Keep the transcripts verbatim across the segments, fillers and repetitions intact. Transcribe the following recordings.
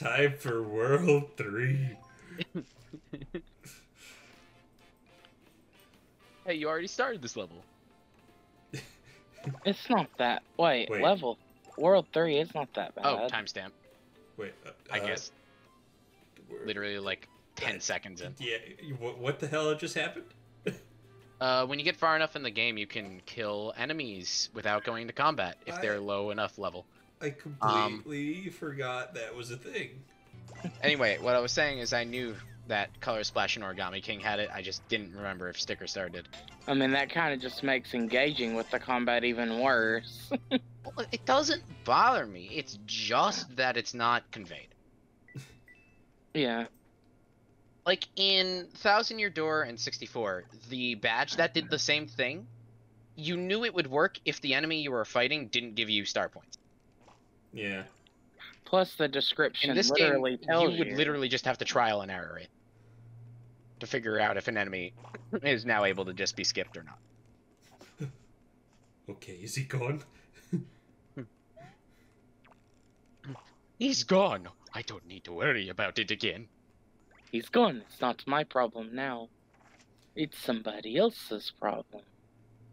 Time for World three. Hey, you already started this level. It's not that. Wait, Wait, level. World three is not that bad. Oh, timestamp. Wait. Uh, I guess. Uh, literally like ten uh, seconds in. Yeah, what the hell just happened? Uh, when you get far enough in the game, you can kill enemies without going to combat if I, they're low enough level. I completely um, forgot that was a thing. Anyway, what I was saying is I knew that Color Splash and Origami King had it. I just didn't remember if Sticker Star did. I mean, that kind of just makes engaging with the combat even worse. Well, it doesn't bother me. It's just that it's not conveyed. Yeah. Like, in Thousand Year Door and sixty-four, the badge that did the same thing, you knew it would work if the enemy you were fighting didn't give you star points. Yeah. Plus, the description in this literally game, tells you. You would literally just have to trial and error it to figure out if an enemy is now able to just be skipped or not. Okay, is he gone? He's gone. I don't need to worry about it again. He's gone. It's not my problem now. It's somebody else's problem.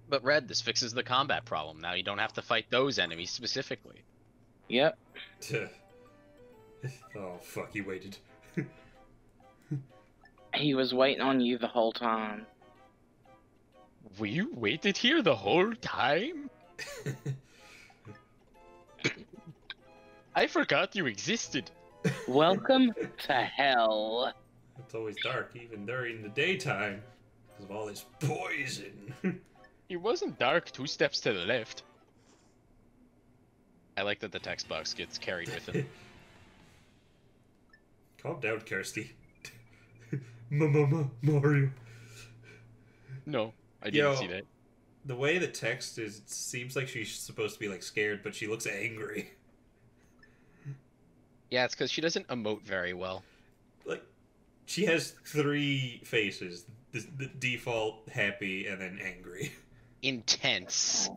But Red, this fixes the combat problem. Now you don't have to fight those enemies specifically. Yep. Oh, fuck, he waited. He was waiting on you the whole time. You waited here the whole time? I forgot you existed. Welcome to hell. It's always dark, even during the daytime, because of all this poison. It wasn't dark two steps to the left. I like that the text box gets carried with it. Calm down, Kersti. Mama, Mario. No, I didn't Yo, see that. The way the text is, it seems like she's supposed to be like scared, but she looks angry. Yeah, it's because she doesn't emote very well. Like, she has three faces: the, the default, happy, and then angry. Intense.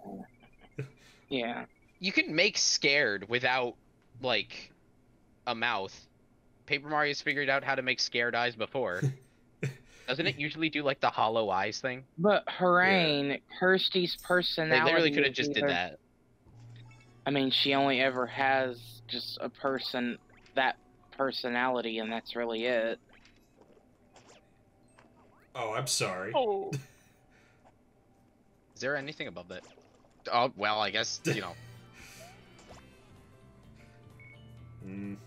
Yeah. You can make scared without, like, a mouth. Paper Mario's figured out how to make scared eyes before. Doesn't it usually do, like, the hollow eyes thing? But, Harain, yeah. Kirsty's personality... They literally could have just did her... that. I mean, she only ever has just a person, that personality, and that's really it. Oh, I'm sorry. Oh. Is there anything above that? Oh, well, I guess, you know... Mm.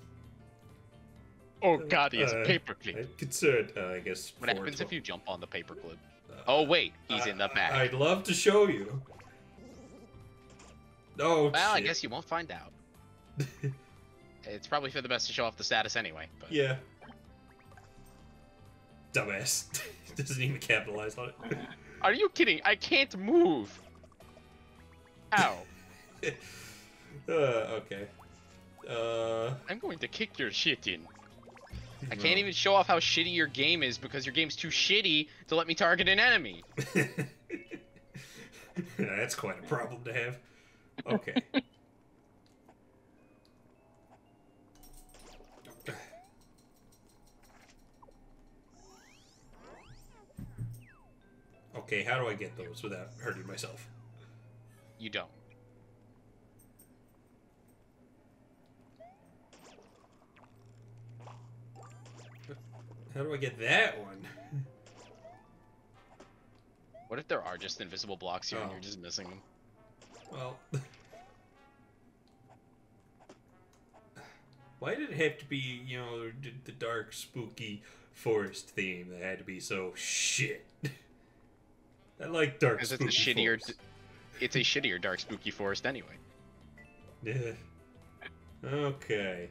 Oh god, he has uh, a paperclip. I'm concerned, uh, I guess. What happens if you jump on the paperclip? Uh, oh wait, he's uh, in the back. I'd love to show you. Oh, well, shit. I guess you won't find out. It's probably for the best to show off the status anyway. But... Yeah. Dumbass. Doesn't even capitalize on it. Are you kidding? I can't move. Ow. uh, okay. Uh, I'm going to kick your shit in. I can't even show off how shitty your game is because your game's too shitty to let me target an enemy. Yeah, that's quite a problem to have. Okay. Okay, how do I get those without hurting myself? You don't. How do I get that one? What if there are just invisible blocks here oh. and you're just missing them? Well... Why did it have to be, you know, the dark, spooky forest theme that had to be so shit? I like dark, because spooky it's a shittier, forest. It's a shittier dark, spooky forest anyway. Yeah. Okay.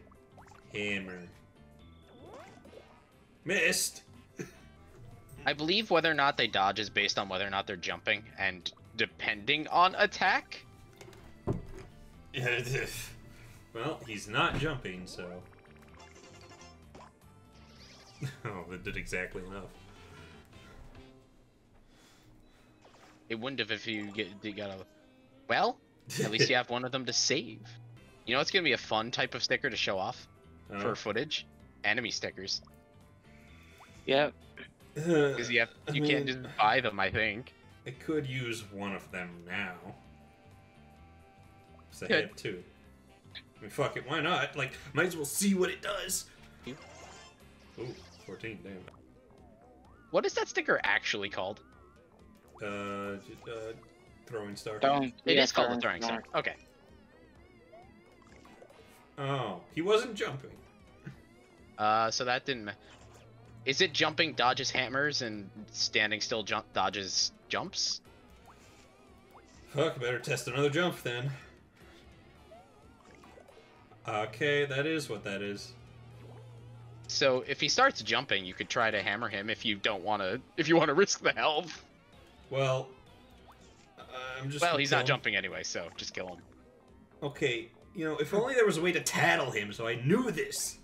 Hammer. Missed! I believe whether or not they dodge is based on whether or not they're jumping, and depending on attack? Well, he's not jumping, so... Oh, that did exactly enough. It wouldn't have if you get you got a... Well, at least you have one of them to save. You know it's gonna be a fun type of sticker to show off? uh-huh. for footage, enemy stickers. Yeah. Because you have, you I mean, can't just buy them, I think. I could use one of them now. Because I have two. I mean, fuck it, why not? Like, might as well see what it does. Ooh, fourteen, damn. What is that sticker actually called? Uh, just, uh throwing star. Throwing, it yeah, is called a throwing star. star. Okay. Oh, he wasn't jumping. Uh, so that didn't. Is it jumping dodges hammers and standing still jump dodges jumps? Fuck, better test another jump then. Okay, that is what that is. So if he starts jumping, you could try to hammer him if you don't want to. If you want to risk the health. Well, I'm just. Well, he's not jumping anyway, so just kill him. Okay. You know, if only there was a way to tattle him so I knew this.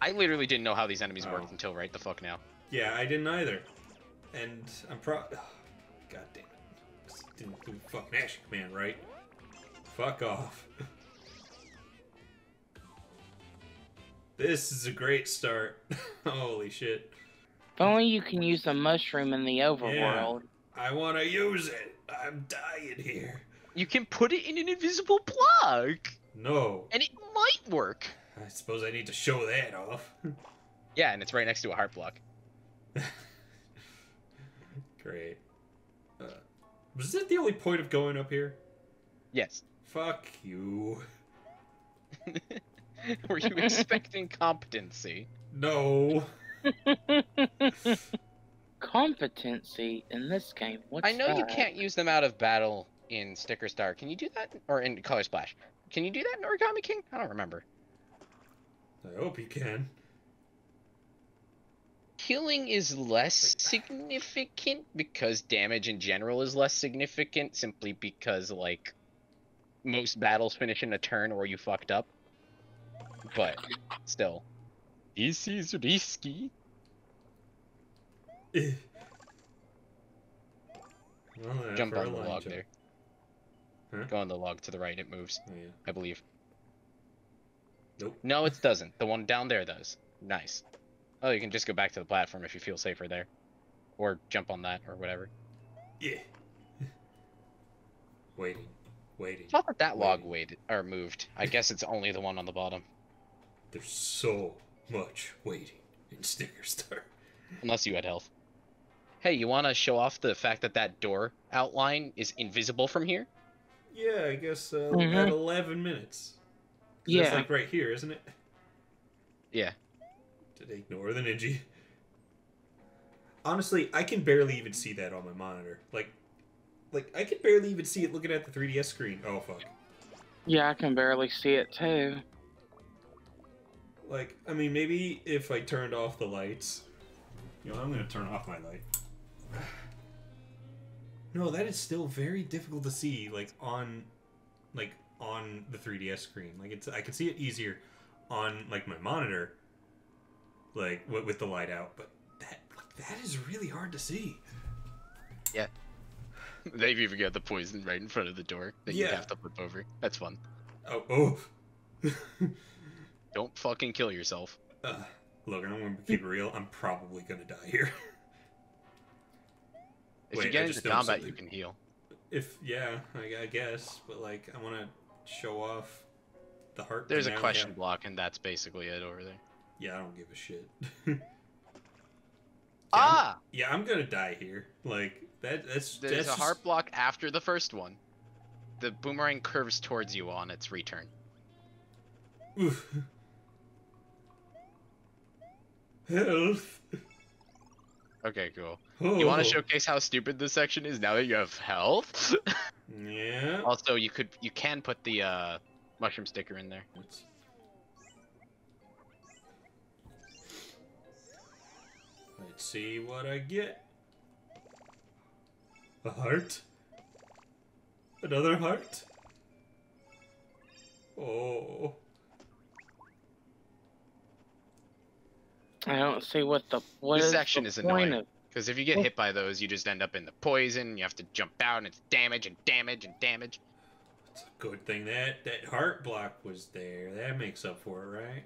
I literally didn't know how these enemies oh. worked until right the fuck now. Yeah, I didn't either. And I'm pro- oh, God damn it. Didn't do fucking action command, right? Fuck off. This is a great start. Holy shit. If only you can use the mushroom in the overworld. Yeah, I want to use it. I'm dying here. You can put it in an invisible block! No. And it might work! I suppose I need to show that off. Yeah, and it's right next to a heart block. Great. Uh, was that the only point of going up here? Yes. Fuck you. Were you expecting competency? No. Competency in this game? What's I know that? You can't use them out of battle... in Sticker Star. Can you do that? Or in Color Splash. Can you do that in Origami King? I don't remember. I hope you can. Killing is less significant because damage in general is less significant simply because, like, most battles finish in a turn or you fucked up. But, still. This is risky. Well, yeah, jump on the log there. Huh? Go on the log to the right, it moves. Oh, yeah. I believe. Nope. No, it doesn't. The one down there does. Nice. Oh, you can just go back to the platform if you feel safer there. Or jump on that, or whatever. Yeah. Waiting. Waiting. It's not that that log waited, or moved. I guess it's only the one on the bottom. There's so much waiting in Sticker Star. Unless you had health. Hey, you want to show off the fact that that door outline is invisible from here? Yeah, I guess uh, mm-hmm. at eleven minutes. Yeah, that's like right here, isn't it? Yeah. Did I ignore the ninja? Honestly, I can barely even see that on my monitor. Like, like I can barely even see it looking at the three D S screen. Oh fuck. Yeah, I can barely see it too. Like, I mean, maybe if I turned off the lights. You know, I'm gonna turn off my light. No, that is still very difficult to see, like, on, like, on the three D S screen. Like, it's, I can see it easier on, like, my monitor, like, with, with the light out, but that, like, that is really hard to see. Yeah. They've even got the poison right in front of the door that yeah. you have to flip over. That's fun. Oh, oh. Don't fucking kill yourself. Uh, look, I'm gonna keep it real. I'm probably gonna die here. If Wait, you get into combat, something. You can heal. If yeah, I, I guess. But like, I want to show off the heart. There's a question have... block, and that's basically it over there. Yeah, I don't give a shit. yeah, ah. I'm, yeah, I'm gonna die here. Like that. That's there's that's a just... heart block after the first one. The boomerang curves towards you on its return. Oof. Health. Okay, cool. Oh. You want to showcase how stupid this section is now that you have health? Yeah. Also, you could you can put the uh, mushroom sticker in there. Oops. Let's see what I get. A heart. Another heart. Oh. I don't see what the what this is section the is annoying because if you get hit by those, you just end up in the poison. You have to jump out, and it's damage and damage and damage. It's a good thing that that heart block was there. That makes up for it, right?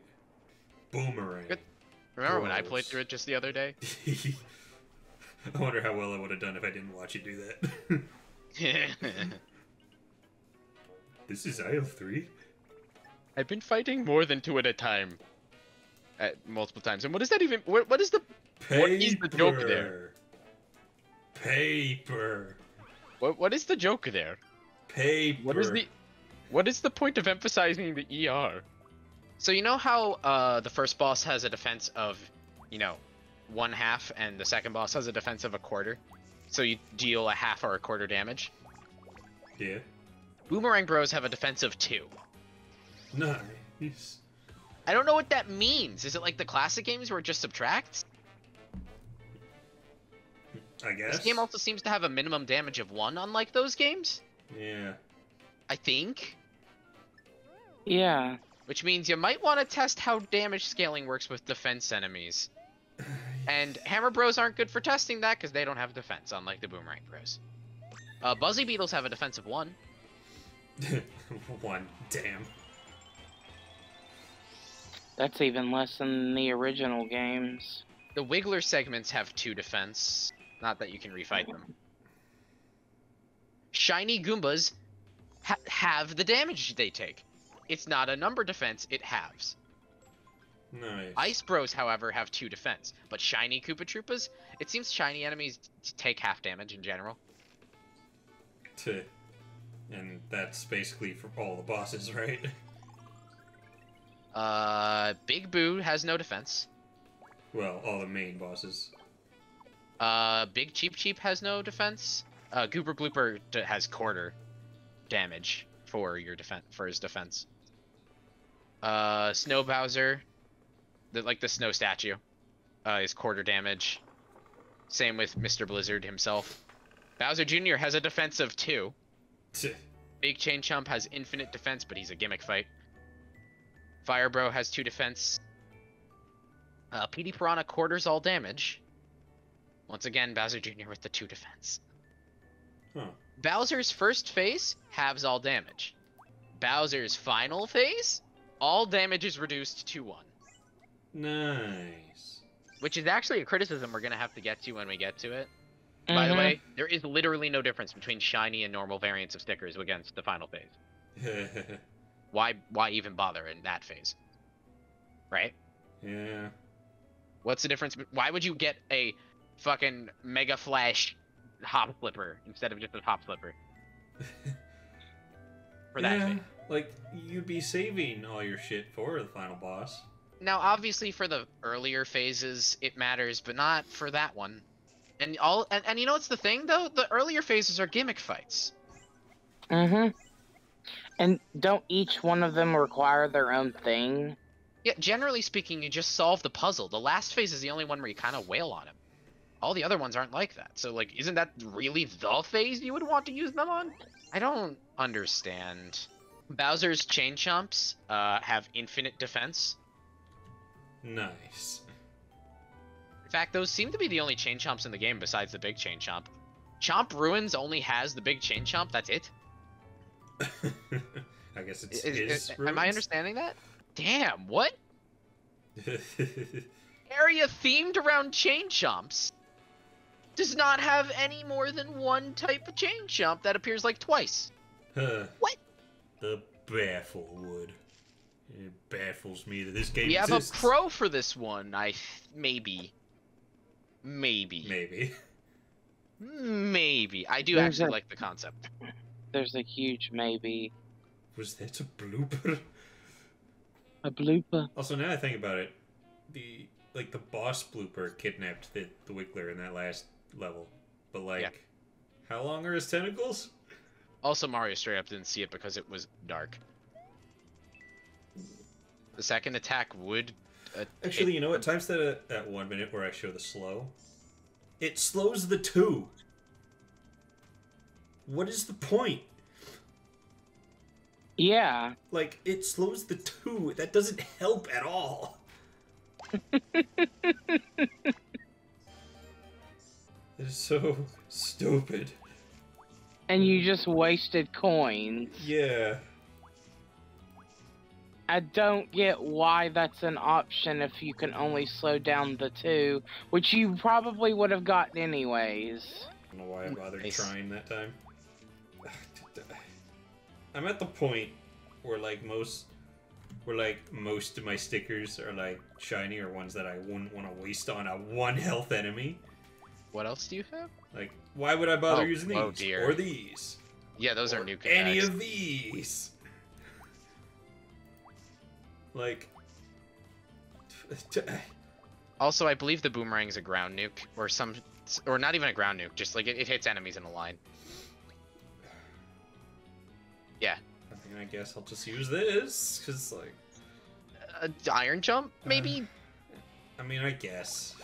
Boomerang. Good. Remember Bros. When I played through it just the other day? I wonder how well I would have done if I didn't watch you do that. This is aisle three. I've been fighting more than two at a time. At multiple times. And what is that even? What, what is the... Paper. What is the joke there? Paper. What What is the joke there? Paper. What is the... What is the point of emphasizing the E R? So you know how uh, the first boss has a defense of, you know, one half, and the second boss has a defense of a quarter? So you deal a half or a quarter damage? Yeah. Boomerang Bros have a defense of two. Nice. I don't know what that means. Is it like the classic games where it just subtracts? I guess. This game also seems to have a minimum damage of one, unlike those games. Yeah. I think. Yeah. Which means you might want to test how damage scaling works with defense enemies. And Hammer Bros aren't good for testing that because they don't have defense, unlike the Boomerang Bros. Uh, Buzzy Beetles have a defense of one. One, damn. That's even less than the original games. The Wiggler segments have two defense. Not that you can refight them. Shiny Goombas ha have the damage they take. It's not a number defense, it halves. Nice. Ice Bros, however, have two defense. But shiny Koopa Troopas, it seems shiny enemies take half damage in general. Tuh. And that's basically for all the bosses, right? Uh, Big Boo has no defense. Well, all the main bosses. Uh, Big Cheep Cheep has no defense. Uh, Gooper Blooper has quarter damage for your defense for his defense. Uh, Snow Bowser, the, like the snow statue, uh, is quarter damage. Same with Mister Blizzard himself. Bowser Junior has a defense of two. Big Chain Chomp has infinite defense, but he's a gimmick fight. Fire Bro has two defense. Uh, Petey Piranha quarters all damage. Once again, Bowser Junior with the two defense. Huh. Bowser's first phase halves all damage. Bowser's final phase, all damage is reduced to one. Nice. Which is actually a criticism we're going to have to get to when we get to it. Mm-hmm. By the way, there is literally no difference between shiny and normal variants of stickers against the final phase. Why, why even bother in that phase? Right? Yeah. What's the difference? Why would you get a fucking Mega Flash Hop Flipper instead of just a Hop Flipper? For that yeah, phase. Like, you'd be saving all your shit for the final boss. Now, obviously for the earlier phases, it matters, but not for that one. And, all, and, and you know what's the thing, though? The earlier phases are gimmick fights. Mm-hmm. And don't each one of them require their own thing? Yeah, generally speaking, you just solve the puzzle. The last phase is the only one where you kind of wail on him. All the other ones aren't like that. So, like, isn't that really the phase you would want to use them on? I don't understand. Bowser's Chain Chomps uh, have infinite defense. Nice. In fact, those seem to be the only Chain Chomps in the game besides the Big Chain Chomp. Chomp Ruins only has the Big Chain Chomp. That's it. I guess it's is, his is, am I understanding that? Damn, what? Area themed around Chain Chomps does not have any more than one type of Chain Chomp that appears like twice. Huh. What? The Bafflewood. It baffles me that this game we exists. Have a pro for this one. I th maybe, maybe, maybe, maybe. I do There's actually a... like the concept. There's a huge maybe. Was that a blooper? A blooper. Also, now I think about it, the like the boss blooper kidnapped the, the Wiggler in that last level. But like, yeah. How long are his tentacles? Also, Mario straight up didn't see it because it was dark. The second attack would. Uh, Actually, it, you know what? Times that at, at one minute where I show the slow, it slows the two. What is the point? Yeah. Like, it slows the two. That doesn't help at all. It's so stupid. And you just wasted coins. Yeah. I don't get why that's an option if you can only slow down the two, which you probably would have gotten anyways. I don't know why I bothered nice. trying that time. I'm at the point where like most, where like most of my stickers are like shiny or ones that I wouldn't want to waste on a one health enemy. What else do you have? Like, why would I bother oh, using these oh dear. or these? Yeah, those or are new. Contacts. Any of these. Like. Also, I believe the boomerang's a ground nuke, or some, or not even a ground nuke. Just like it, it hits enemies in a line. Yeah. I think I guess I'll just use this, cause like. Uh, iron jump, maybe. Um, I mean, I guess.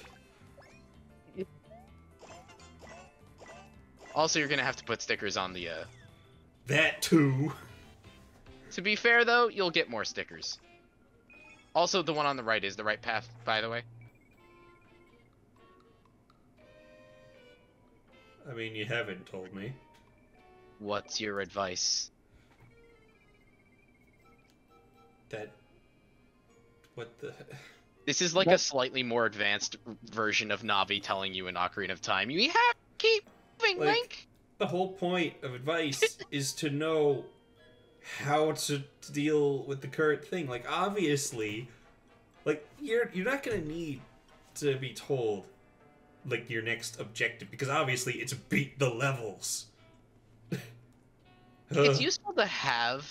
Also, you're gonna have to put stickers on the. Uh... That too. To be fair, though, you'll get more stickers. Also, the one on the right is the right path, by the way. I mean, you haven't told me. What's your advice? That... What the... This is like what? a slightly more advanced version of Navi telling you in Ocarina of Time, you have to keep moving, like, Link! The whole point of advice is to know how to deal with the current thing. Like, obviously, like, you're you're not gonna need to be told, like, your next objective, because obviously it's beat the levels. It's useful to have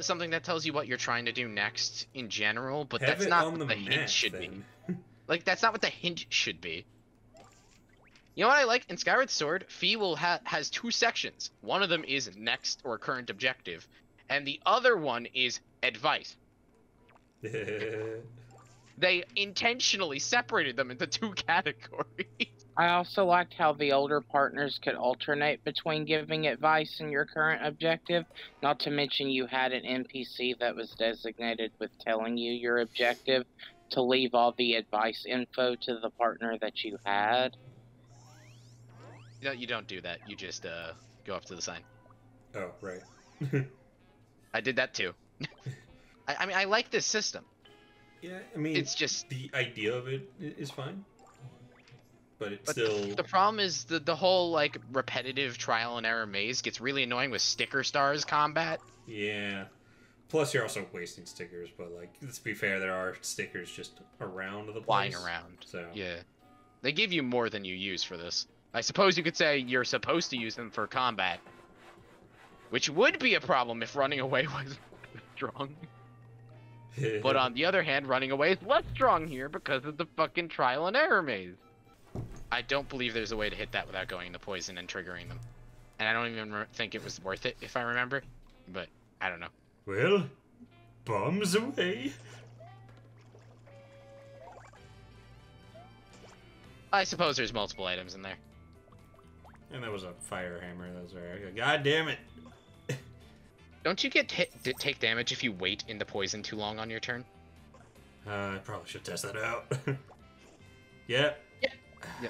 something that tells you what you're trying to do next in general, but have that's not what the, the hint should then. be. Like, that's not what the hint should be. You know what I like? In Skyward Sword, Fee will ha has two sections. One of them is next or current objective, and the other one is advice. They intentionally separated them into two categories. I also liked how the older partners could alternate between giving advice and your current objective, not to mention you had an N P C that was designated with telling you your objective to leave all the advice info to the partner that you had. No, you don't do that. You just uh, go up to the sign. Oh, right. I did that too. I, I mean, I like this system. Yeah, I mean, it's just the idea of it is fine, but it's but still. The, the problem is the the whole like repetitive trial and error maze gets really annoying with Sticker Stars combat. Yeah. Plus, you're also wasting stickers. But like, let's be fair, there are stickers just around the place. Flying around. So yeah, they give you more than you use for this. I suppose you could say you're supposed to use them for combat, which would be a problem if running away was strong. But on the other hand, running away is less strong here because of the fucking trial and error maze. I don't believe there's a way to hit that without going into poison and triggering them. And I don't even think it was worth it, if I remember. But I don't know. Well, bombs away. I suppose there's multiple items in there. And that was a fire hammer. That was very God damn it! Don't you get hit, take damage if you wait in the poison too long on your turn? Uh, I probably should test that out. Yeah. Yeah. Yeah.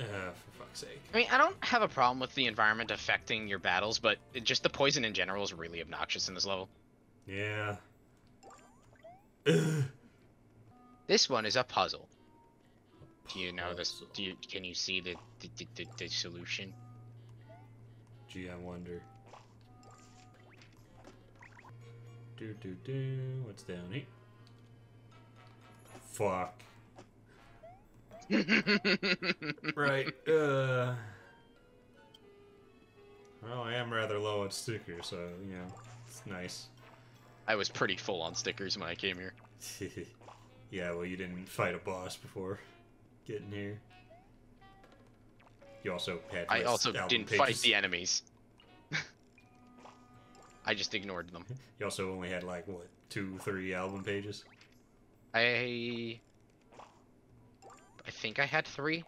Uh, for fuck's sake. I mean, I don't have a problem with the environment affecting your battles, but it, just the poison in general is really obnoxious in this level. Yeah. Ugh. This one is a puzzle. Do you know this? Do you can you see the the, the, the, the solution? Gee, I wonder. Do do do. What's down here? Fuck. Right. Uh. Well, I am rather low on stickers, so you know it's nice. I was pretty full on stickers when I came here. Yeah, well, you didn't fight a boss before getting here. You also had. I also didn't pages. fight the enemies. I just ignored them. You also only had like what, two, three album pages? I. I think I had three.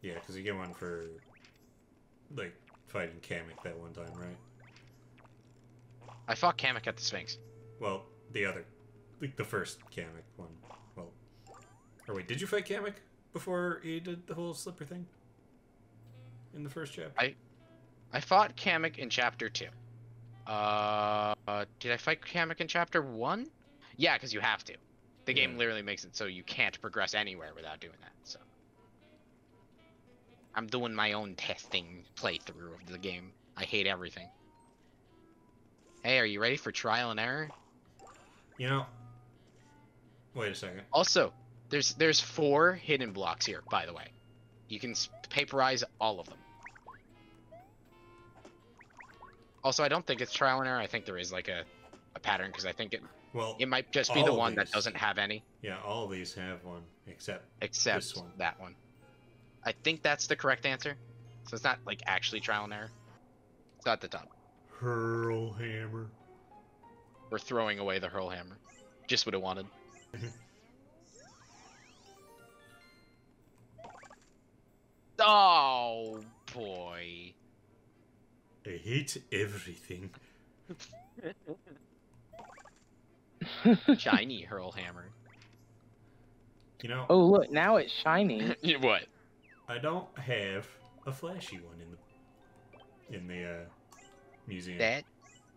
Yeah, because you get one for, like, fighting Kamek that one time, right? I fought Kamek at the Sphinx. Well, the other, like the first Kamek one. Well, Or wait, did you fight Kamek before he did the whole slipper thing? In the first chapter? I I fought Kamek in chapter two. Uh, uh did I fight Kamek in chapter one? Yeah, because you have to. The yeah. game literally makes it so you can't progress anywhere without doing that, so. I'm doing my own testing playthrough of the game. I hate everything. Hey, are you ready for trial and error? You know, wait a second. Also, there's there's four hidden blocks here, by the way. You can paperize all of them. Also, I don't think it's trial and error. I think there is like a, a pattern, because I think it well it might just be the one these. that doesn't have any. Yeah, all of these have one, except except this one. that one. I think that's the correct answer. So it's not like actually trial and error. It's not at the top. Hurl hammer. We're throwing away the hurl hammer. Just what it wanted. Oh boy. I hate everything. Shiny hurl hammer. You know. Oh look, now it's shiny. What? I don't have a flashy one in the in the uh, museum. That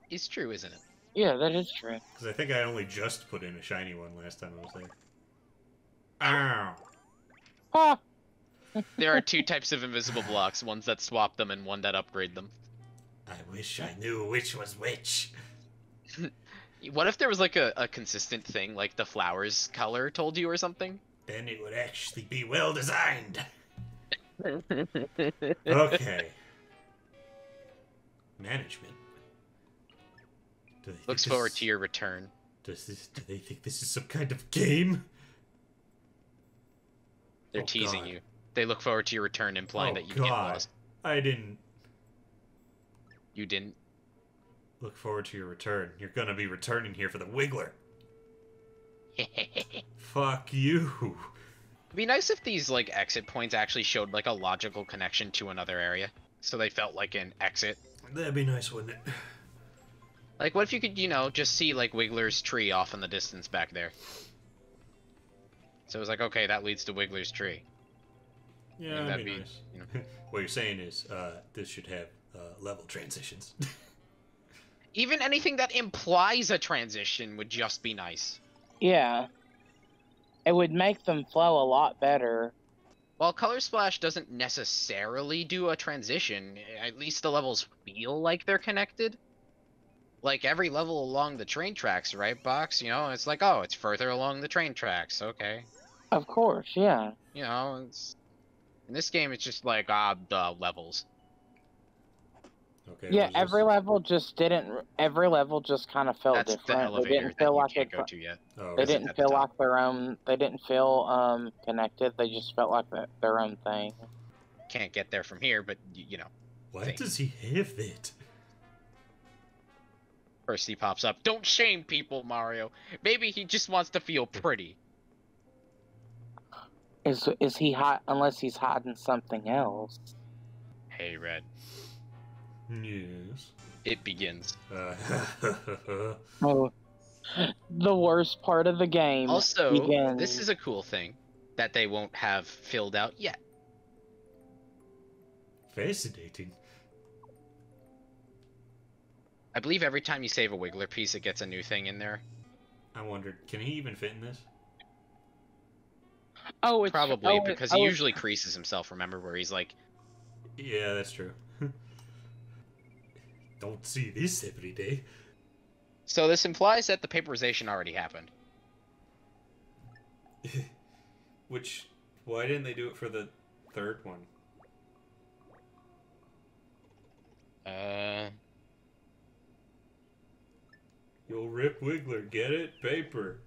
is true, isn't it? Yeah, that is true. Because I think I only just put in a shiny one last time I was there. Ow! Ah. There are two types of invisible blocks, ones that swap them and one that upgrade them. I wish I knew which was which. What if there was like a, a consistent thing, like the flower's color told you or something? Then it would actually be well designed. Okay. Management. Looks forward this, to your return. Does this? Do they think this is some kind of game? They're oh, teasing God. you. They look forward to your return, implying oh, that you God. get lost. I didn't. You didn't. Look forward to your return. You're gonna be returning here for the Wiggler. Fuck you. It'd be nice if these like exit points actually showed like a logical connection to another area, so they felt like an exit. That'd be nice, wouldn't it? Like, what if you could, you know, just see, like, Wiggler's tree off in the distance back there? So it was like, okay, that leads to Wiggler's tree. Yeah, that'd be nice. You know. What you're saying is, uh, this should have, uh, level transitions. Even anything that implies a transition would just be nice. Yeah. It would make them flow a lot better. While Color Splash doesn't necessarily do a transition, at least the levels feel like they're connected. Like, every level along the train tracks, right, Box? You know, it's like, oh, it's further along the train tracks, okay. Of course, yeah. You know, it's... In this game, it's just like, ah, uh, the levels. Okay. Yeah, every this... level just didn't... Every level just kind of felt That's different. The they didn't feel like it... go to yet. Oh, they didn't feel the like their own... They didn't feel, um, connected. They just felt like the, their own thing. Can't get there from here, but, you know. Why thing. does he have that? First he pops up. Don't shame people, Mario. Maybe he just wants to feel pretty. Is is he hot? Unless he's hiding something else. Hey, Red. Yes. It begins. Uh, oh, the worst part of the game. Also, begins. This is a cool thing that they won't have filled out yet. Fascinating. I believe every time you save a Wiggler piece, it gets a new thing in there. I wondered, can he even fit in this? Oh, it's... Probably, oh, because oh, he usually it's... creases himself, remember, where he's like... Yeah, that's true. Don't see this every day. So this implies that the paperization already happened. Which, why didn't they do it for the third one? Uh... You'll rip Wiggler, get it? Paper.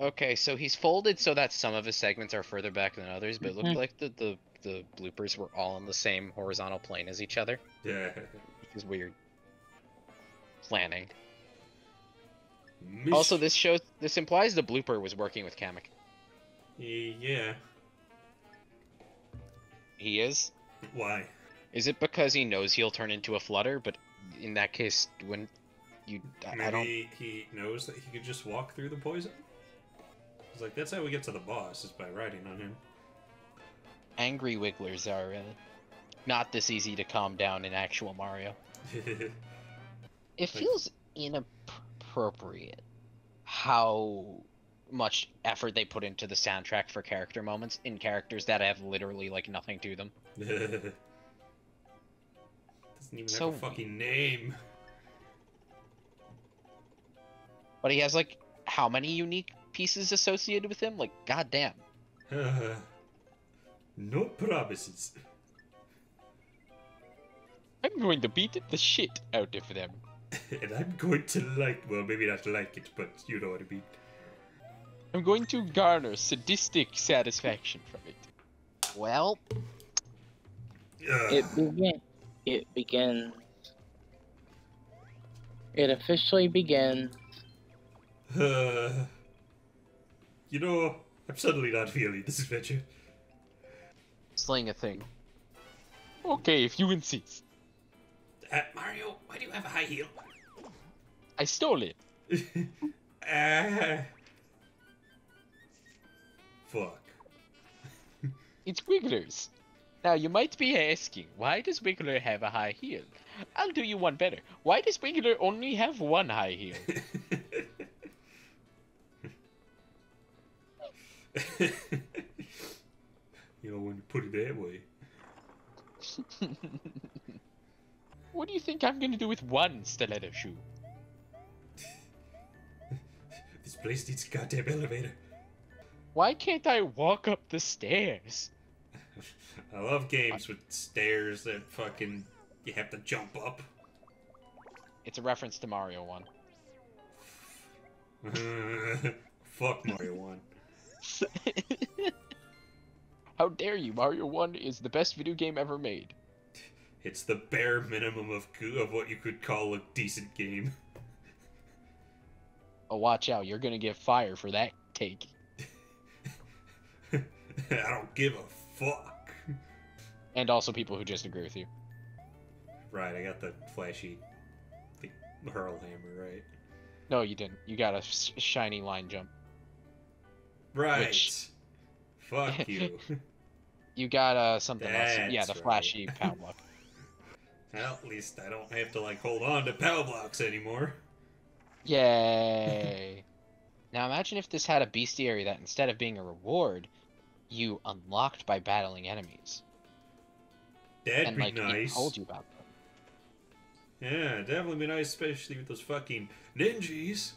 Okay, so he's folded so that some of his segments are further back than others, but it looked like the, the, the bloopers were all on the same horizontal plane as each other. Yeah. Which is weird. Planning. Mish also, this shows this implies the blooper was working with Kamek. Yeah. He is? Why? Is it because he knows he'll turn into a flutter, but in that case, when... You, Maybe I don't... he knows that he could just walk through the poison? like, that's how we get to the boss, is by riding on him. Angry Wigglers are uh, not this easy to calm down in actual Mario. It feels inappropriate how much effort they put into the soundtrack for character moments in characters that have literally, like, nothing to them. Doesn't even so have a fucking name. But he has, like, how many unique pieces associated with him? Like, goddamn. Uh, no promises. I'm going to beat the shit out of them. And I'm going to like, well, maybe not like it, but you know what I mean. I'm going to garner sadistic satisfaction from it. Well, uh. it begins. It begins. It officially begins. Uh, you know, I'm suddenly not feeling this adventure. Slaying a thing. Okay, if you insist. Uh, Mario, why do you have a high heel? I stole it. uh, fuck. It's Wiggler's. Now, you might be asking, why does Wiggler have a high heel? I'll do you one better. Why does Wiggler only have one high heel? You know, when you put it that way. What do you think I'm gonna do with one stiletto shoe? This place needs a goddamn elevator. Why can't I walk up the stairs? I love games with stairs that fucking you have to jump up. It's a reference to Mario one. Fuck Mario one. How dare you? Mario one is the best video game ever made. It's the bare minimum of of what you could call a decent game. Oh, watch out. You're gonna get fired for that take. I don't give a fuck. And also people who just agree with you. Right, I got the flashy the hurl hammer, right? No, you didn't. You got a sh shiny line jump. Right. Which... Fuck you. You got uh, something That's else. Yeah, the right. flashy power block. Well, at least I don't have to, like, hold on to power blocks anymore. Yay. Now imagine if this had a bestiary that instead of being a reward, you unlocked by battling enemies. That'd and, be like, nice. And, like, told you about them. Yeah, definitely be nice, especially with those fucking ninjas.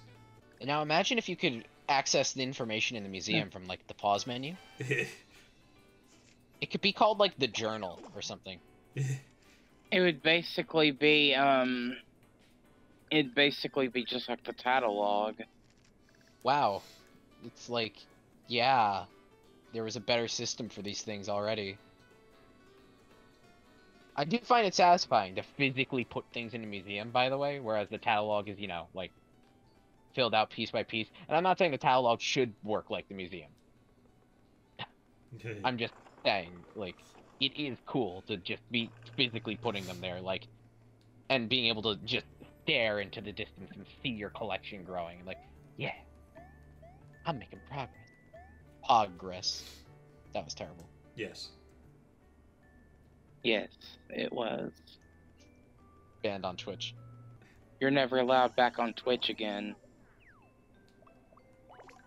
Now imagine if you could... access the information in the museum from, like, the pause menu. It could be called, like, the journal or something. It would basically be, um... it'd basically be just like the catalog. Wow. It's like, yeah. There was a better system for these things already. I do find it satisfying to physically put things in a museum, by the way, whereas the catalog is, you know, like... filled out piece by piece, and I'm not saying the catalog should work like the museum. I'm just saying, like, it is cool to just be physically putting them there, like, and being able to just stare into the distance and see your collection growing, like, yeah, I'm making progress. Progress. That was terrible. Yes. Yes, it was. Banned on Twitch. You're never allowed back on Twitch again.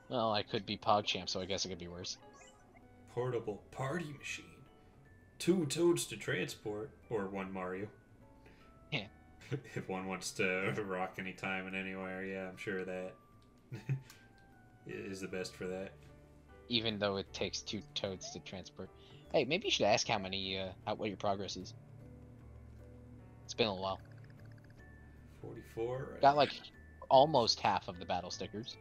Well, I could be PogChamp, so I guess it could be worse. Portable party machine. Two toads to transport, or one Mario. Yeah. If one wants to rock anytime and anywhere, yeah, I'm sure that is the best for that. Even though it takes two toads to transport. Hey, maybe you should ask how many, uh, how, what your progress is. It's been a while. forty-four. Right? Got like almost half of the battle stickers.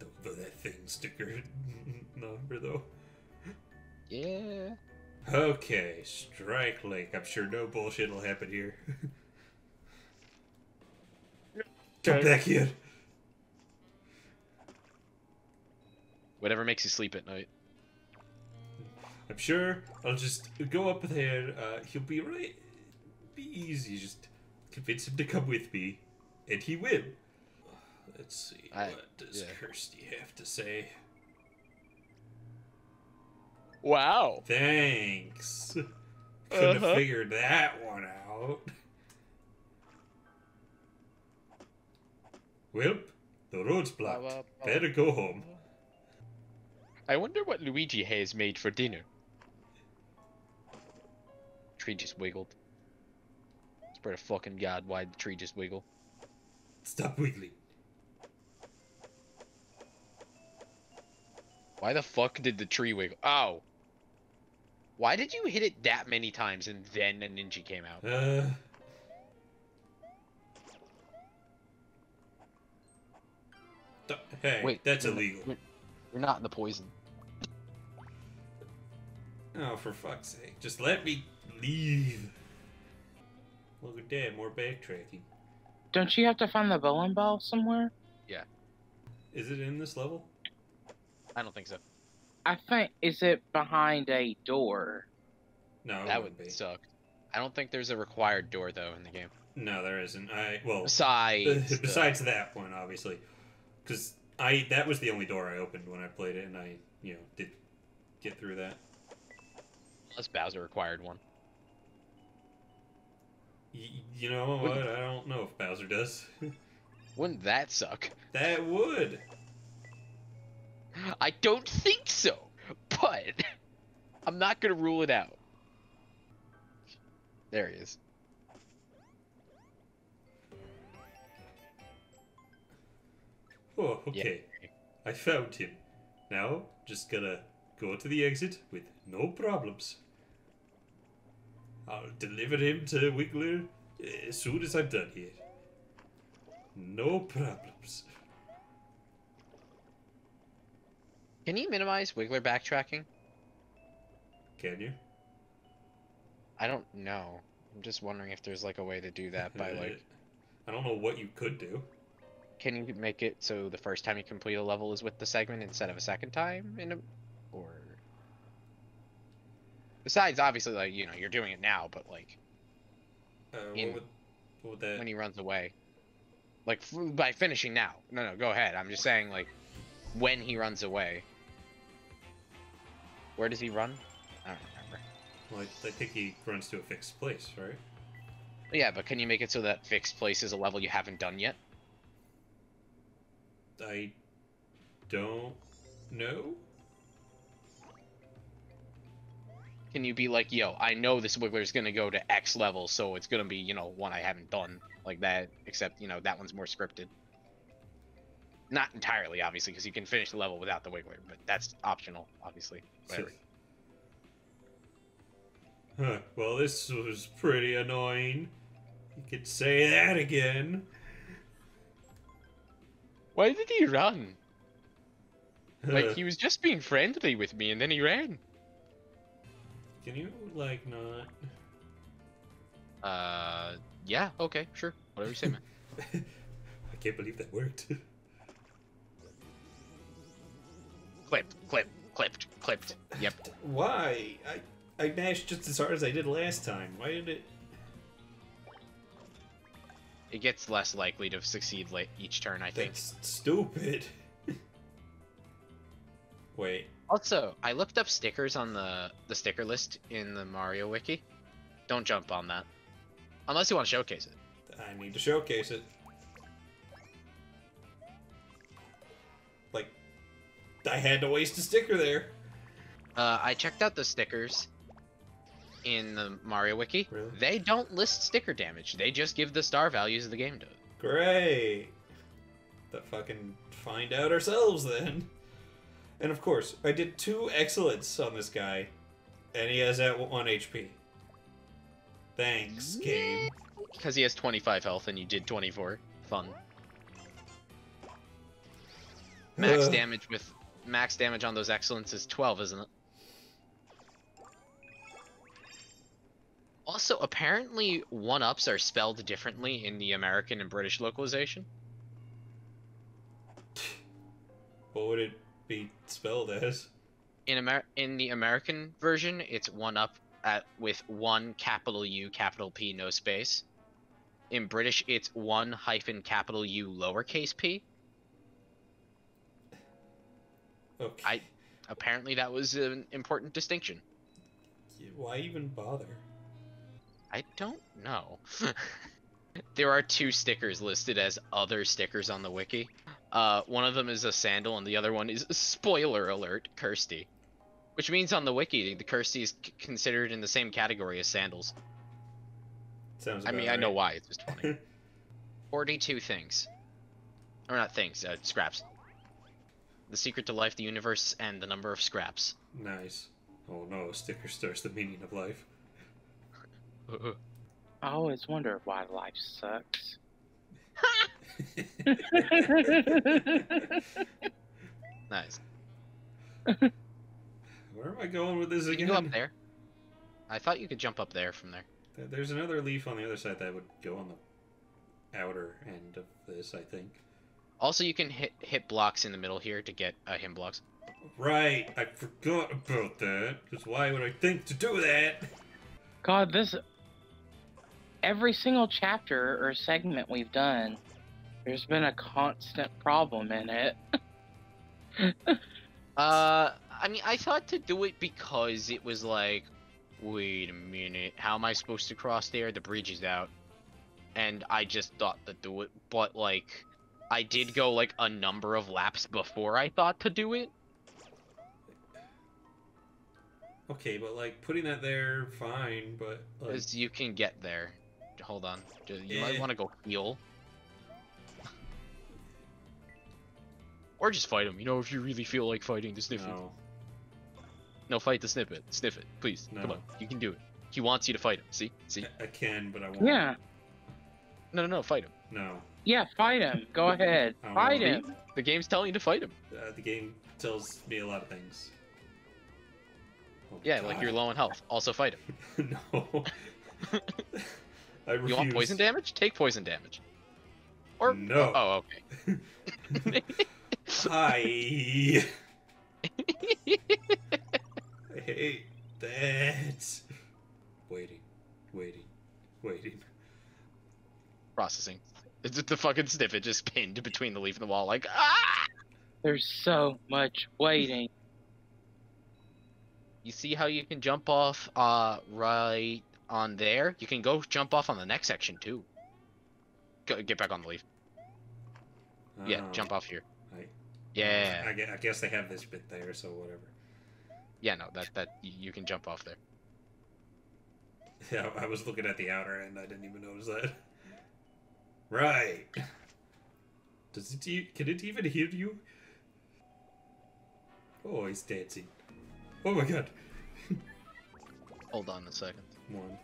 Don't know that thing sticker number though. Yeah. Okay, Strike Lake. I'm sure no bullshit will happen here. Come back here. Whatever makes you sleep at night. I'm sure I'll just go up there. Uh, he'll be right. Be easy. Just convince him to come with me, and he will. Let's see. I, what does yeah. Kersti have to say? Wow. Thanks. Couldn't uh-huh. have figured that one out. Well, the road's blocked. Uh, uh, Better go home. I wonder what Luigi has made for dinner. Tree just wiggled. It's pretty fucking god why the tree just wiggled. Stop wiggling. Why the fuck did the tree wiggle? Ow. Why did you hit it that many times and then a ninja came out? Uh... Hey, wait, that's illegal. Not, you're not in the poison. Oh, for fuck's sake. Just let me leave. Look at that, more backtracking. Don't you have to find the bowling ball somewhere? Yeah. Is it in this level? I don't think so. I think, is it behind a door? No, that would be. suck. I don't think there's a required door, though, in the game. No, there isn't. I, well, besides, besides the... that one, obviously. Because I that was the only door I opened when I played it, and I, you know, did get through that. Unless Bowser required one. Y you know what? I don't know if Bowser does. Wouldn't that suck? That would. I don't think so, but I'm not going to rule it out. There he is. Oh, okay. Yeah. I found him. Now, just gotta go to the exit with no problems. I'll deliver him to Wiggler as soon as I'm done here. No problems. Can you minimize Wiggler backtracking? Can you? I don't know. I'm just wondering if there's like a way to do that by like... I don't know what you could do. Can you make it so the first time you complete a level is with the segment instead of a second time? In a... Or... Besides, obviously, like, you know, you're doing it now, but, like... Uh, in... what, would, what would that... When he runs away. Like, by finishing now. No, no, go ahead. I'm just saying, like, when he runs away. Where does he run? I don't remember. Well, I, I think he runs to a fixed place, right? Yeah, but can you make it so that fixed place is a level you haven't done yet? I don't know. Can you be like, yo, I know this Wiggler's gonna go to X level, so it's gonna be, you know, one I haven't done like that, except, you know, that one's more scripted. Not entirely, obviously, because you can finish the level without the Wiggler, but that's optional, obviously. Huh, well, this was pretty annoying. You could say that again. Why did he run? Like, he was just being friendly with me, and then he ran. Can you, like, not... Uh, yeah, okay, sure. Whatever you say, man. I can't believe that worked. Clipped, clipped, clipped, clipped. Yep. Why? I, I mashed just as hard as I did last time. Why did it... It gets less likely to succeed late each turn, I think. That's stupid. Wait. Also, I looked up stickers on the, the sticker list in the Mario Wiki. Don't jump on that. Unless you want to showcase it. I need to showcase it. Like, I had to waste a sticker there. Uh, I checked out the stickers in the Mario Wiki. Really? They don't list sticker damage. They just give the star values the game does. Great. Let's fucking find out ourselves then. And of course, I did two excellence on this guy, and he has that one H P. Thanks, game. Because he has twenty-five health and you did twenty-four. Fun. Max uh. damage with max damage on those excellence is twelve, isn't it? Also, apparently, one-ups are spelled differently in the American and British localization. What would it be spelled as? In Amer in the American version, it's one-up at with one capital U, capital P, no space. In British, it's one hyphen capital U, lowercase p. Okay. I apparently that was an important distinction. Why even bother? I don't know. There are two stickers listed as other stickers on the wiki. Uh, one of them is a sandal, and the other one is, spoiler alert, Kersti. Which means on the wiki, the Kersti is c considered in the same category as sandals. Sounds I mean, right. I know why, it's just funny. forty-two things. Or not things, uh, scraps. The secret to life, the universe, and the number of scraps. Nice. Oh no, Sticker Star's the meaning of life. I always wonder why life sucks. Nice. Where am I going with this again? You can go up there. I thought you could jump up there from there. There's another leaf on the other side that would go on the outer end of this, I think. Also, you can hit hit blocks in the middle here to get uh, him blocks. Right, I forgot about that. Because why would I think to do that? God, this... Every single chapter or segment we've done, there's been a constant problem in it. uh, I mean, I thought to do it because it was like, wait a minute, how am I supposed to cross there? The bridge is out. And I just thought to do it, but like, I did go like a number of laps before I thought to do it. Okay, but like, putting that there, fine, but... Because like... you can get there. Hold on. You yeah. might want to go heal. Or just fight him, you know, if you really feel like fighting the Sniffit. No. No, fight the Sniffit. Sniffit, please. No. Come on, you can do it. He wants you to fight him, see? See? I, I can, but I won't. Yeah. No, no, no, fight him. No. Yeah, fight him. Go ahead. Fight know. him. The game's telling you to fight him. Uh, the game tells me a lot of things. Oh, yeah, God. Like you're low in health. Also fight him. No. I refuse. You want poison damage? Take poison damage. Or no. Oh, okay. Hi. I hate that. Waiting, waiting, waiting. Processing. It's just the fucking Sniffit just pinned between the leaf and the wall. Like ah! There's so much waiting. You see how you can jump off uh, right on there? You can go jump off on the next section, too. Go, get back on the leaf. Oh. Yeah, jump off here. I, yeah. I, I guess they have this bit there, so whatever. Yeah, no, that that you can jump off there. Yeah, I was looking at the outer end. I didn't even notice that. Right. Does it? Can it even hear you? Oh, he's dancing. Oh my god. Hold on a second. One.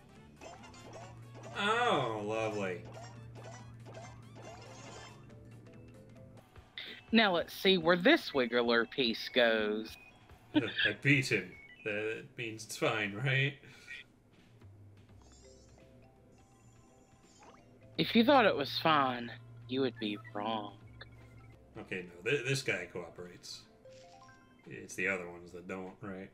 Oh, lovely. Now let's see where this Wiggler piece goes. I beat him. That means it's fine, right? If you thought it was fine, you would be wrong. Okay, no, th this guy cooperates. It's the other ones that don't, right?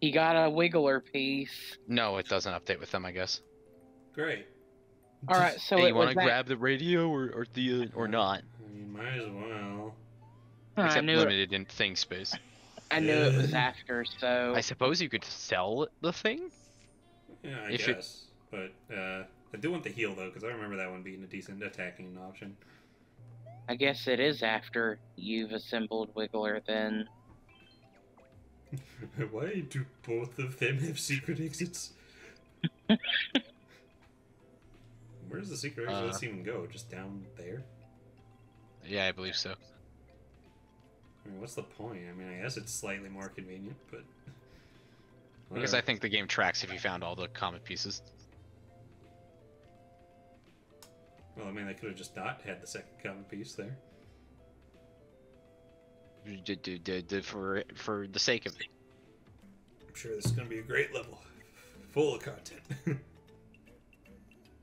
You got a Wiggler piece. No, it doesn't update with them, I guess. Great. All right, so hey, it you want to that... grab the radio or or the or not? You might as well. Except I knew limited it... in thing space. I knew it was after, so. I suppose you could sell the thing. Yeah, I if guess. It... But uh, I do want the heal though, because I remember that one being a decent attacking option. I guess it is after you've assembled Wiggler, then. Why do both of them have secret exits? Where does the secret uh, exit even go? Just down there? Yeah, I believe so. I mean, what's the point? I mean, I guess it's slightly more convenient, but... Whatever. Because I think the game tracks if you found all the comet pieces. Well, I mean, they could have just not had the second common piece there. For, for the sake of it. I'm sure this is going to be a great level. Full of content.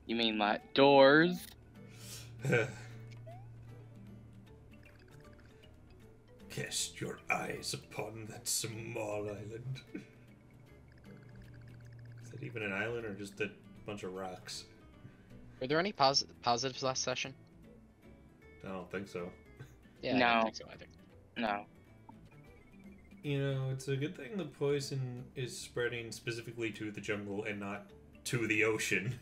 You mean like doors? Cast your eyes upon that small island. Is that even an island or just a bunch of rocks? Were there any pos positives last session? I don't think so. Yeah, no. I don't think so either. No. You know, it's a good thing the poison is spreading specifically to the jungle and not to the ocean.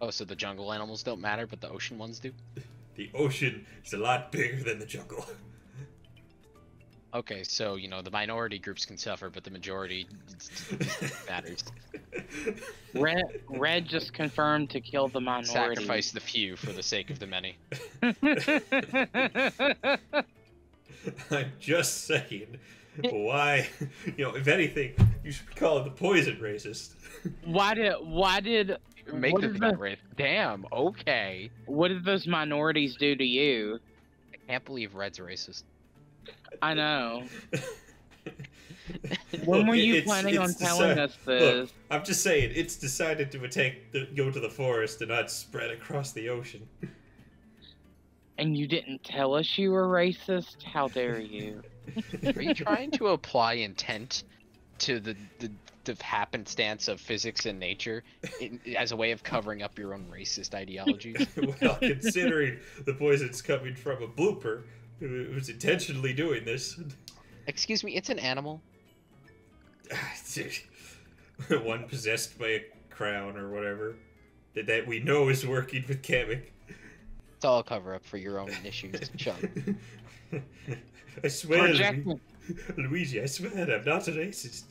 Oh, so the jungle animals don't matter, but the ocean ones do? The ocean is a lot bigger than the jungle. Okay, so, you know, the minority groups can suffer, but the majority matters. Red, Red just confirmed to kill the minority. Sacrifice the few for the sake of the many. I'm just saying, why, you know, if anything, you should call it the poison racist. Why did, why did... Make the thing race. Damn, okay. What did those minorities do to you? I can't believe Red's racist. I know. When look, were you it's, planning it's on telling us this? Look, I'm just saying, it's decided to take the, go to the forest and not spread across the ocean. And you didn't tell us you were racist? How dare you? Are you trying to apply intent to the, the, the happenstance of physics and nature in, as a way of covering up your own racist ideologies? Well, considering the poison's coming from a blooper, it was intentionally doing this. Excuse me, it's an animal. One possessed by a crown or whatever that, that we know is working with Kamek. It's all cover up for your own issues, Chum. I swear, Project Lu Luigi, I swear I'm not a racist.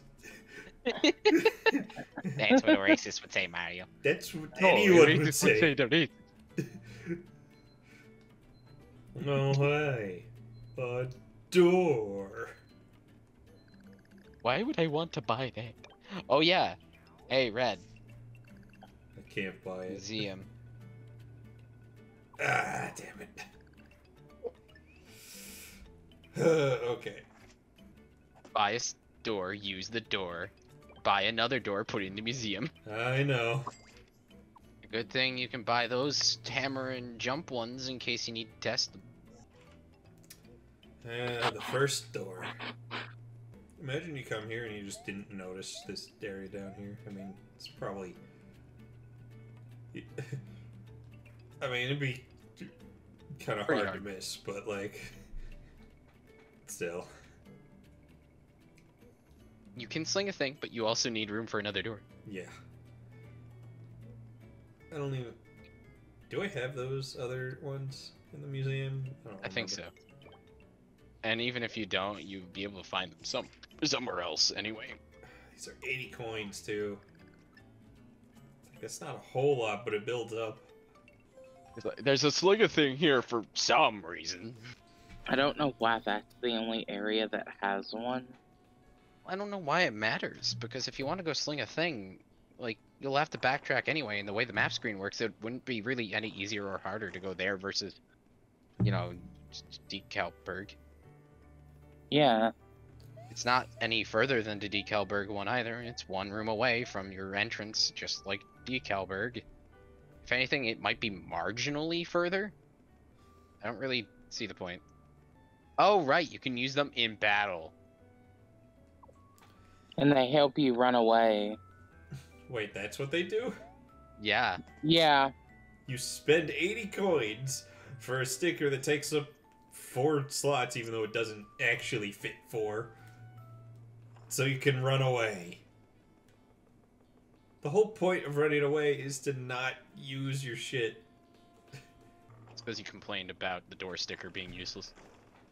That's what a racist would say, Mario. That's what oh, anyone would say. Would say no way. A door. Why would I want to buy that? Oh yeah. Hey, Red. I can't buy it. Museum. Ah, damn it. Uh, okay. Buy a door, use the door. Buy another door, put it in the museum. I know. Good thing you can buy those hammer and jump ones in case you need to test them. Uh, the first door. Imagine you come here and you just didn't notice this area down here. I mean, it's probably... I mean, it'd be kind of hard, hard to miss, but like... Still. You can sling a thing, but you also need room for another door. Yeah. I don't even... Do I have those other ones in the museum? I, don't I think so. And even if you don't, you'd be able to find them some somewhere else anyway. These are eighty coins, too. That's not a whole lot, but it builds up. There's a sling of thing here for some reason. I don't know why that's the only area that has one. I don't know why it matters, because if you want to go sling a thing, like, you'll have to backtrack anyway, and the way the map screen works, it wouldn't be really any easier or harder to go there versus, you know, Decalburg. Yeah. It's not any further than the Decalburg one either, it's one room away from your entrance, just like Decalburg. If anything, it might be marginally further. I don't really see the point. Oh, right, you can use them in battle. And they help you run away. Wait, that's what they do? Yeah. Yeah. You spend eighty coins for a sticker that takes up four slots, even though it doesn't actually fit four. So you can run away. The whole point of running away is to not use your shit. I suppose you complained about the door sticker being useless.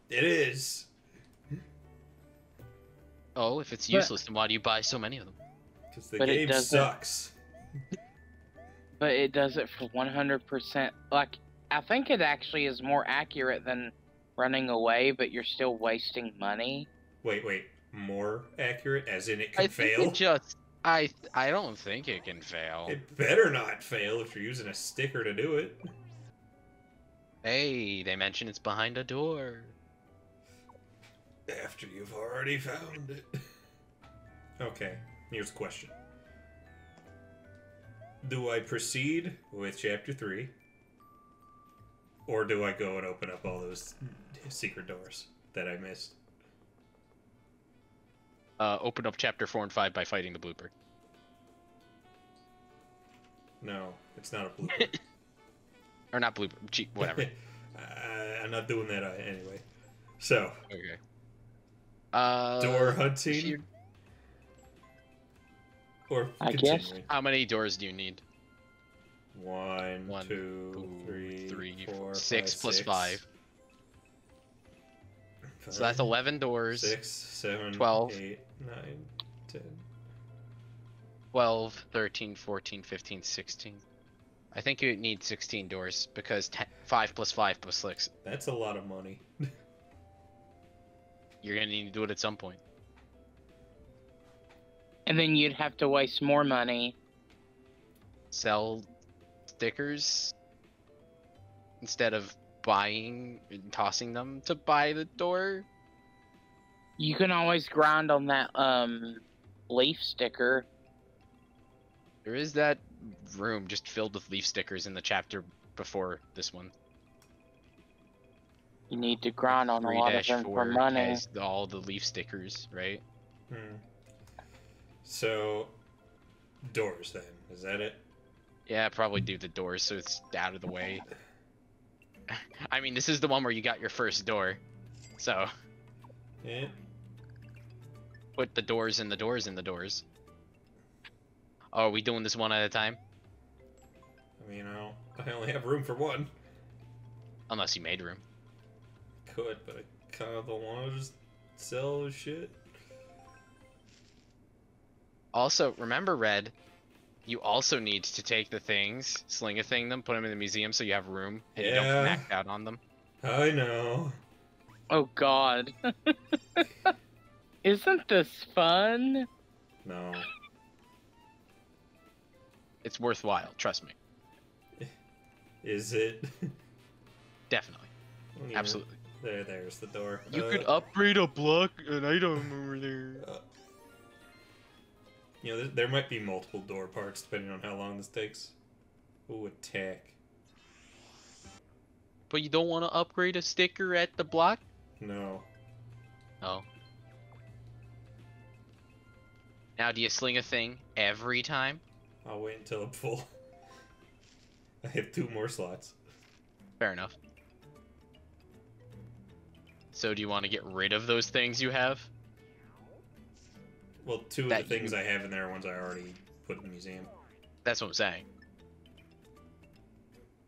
It is. Oh, if it's useless, but, then why do you buy so many of them? Because the but game sucks. But it does it for one hundred percent. Like, I think it actually is more accurate than running away, but you're still wasting money. Wait, wait. More accurate? As in it can I fail? Think it just, I, I don't think it can fail. It better not fail if you're using a sticker to do it. Hey, they mention it's behind a door. After you've already found it. Okay, here's a question. Do I proceed with chapter three? Or do I go and open up all those secret doors that I missed? Uh, open up chapter four and five by fighting the blooper. No, it's not a blooper. Or not blooper, whatever. uh, I'm not doing that anyway. So. Okay. Uh, door hunting. You... Or I guess. How many doors do you need? One, One two, two, three, three four, six five, plus six. Five. five. So that's eleven doors. Six, seven, twelve, eight, nine, ten. twelve, thirteen, fourteen, fifteen, sixteen. I think you need sixteen doors because ten, five plus five plus six. That's a lot of money. You're gonna need to do it at some point. And then you'd have to waste more money. Sell stickers instead of buying and tossing them to buy the door. You can always grind on that um leaf sticker. There is that room just filled with leaf stickers in the chapter before this one. You need to grind on a lot of them for money. Has all the leaf stickers, right? Hmm. So, doors then. Is that it? Yeah, probably do the doors so it's out of the way. I mean, this is the one where you got your first door. So. Yeah. Put the doors in the doors in the doors. Oh, are we doing this one at a time? I mean, I, don't, I only have room for one. Unless you made room. Could, but I kind of don't want to just sell shit. Also, remember, Red, you also need to take the things, sling a thing them, put them in the museum so you have room and yeah. You don't max out on them. I know. Oh, God. Isn't this fun? No. It's worthwhile, trust me. Is it? Definitely. Yeah. Absolutely. There, there's the door. You uh, could upgrade a block, an item over there. Uh, you know, there, there might be multiple door parts depending on how long this takes. Ooh, attack. But you don't want to upgrade a sticker at the block? No. Oh. Now, do you sling a thing every time? I'll wait until I'm full. I have two more slots. Fair enough. So do you want to get rid of those things you have? Well, two of that the things you... I have in there are ones I already put in the museum. That's what I'm saying.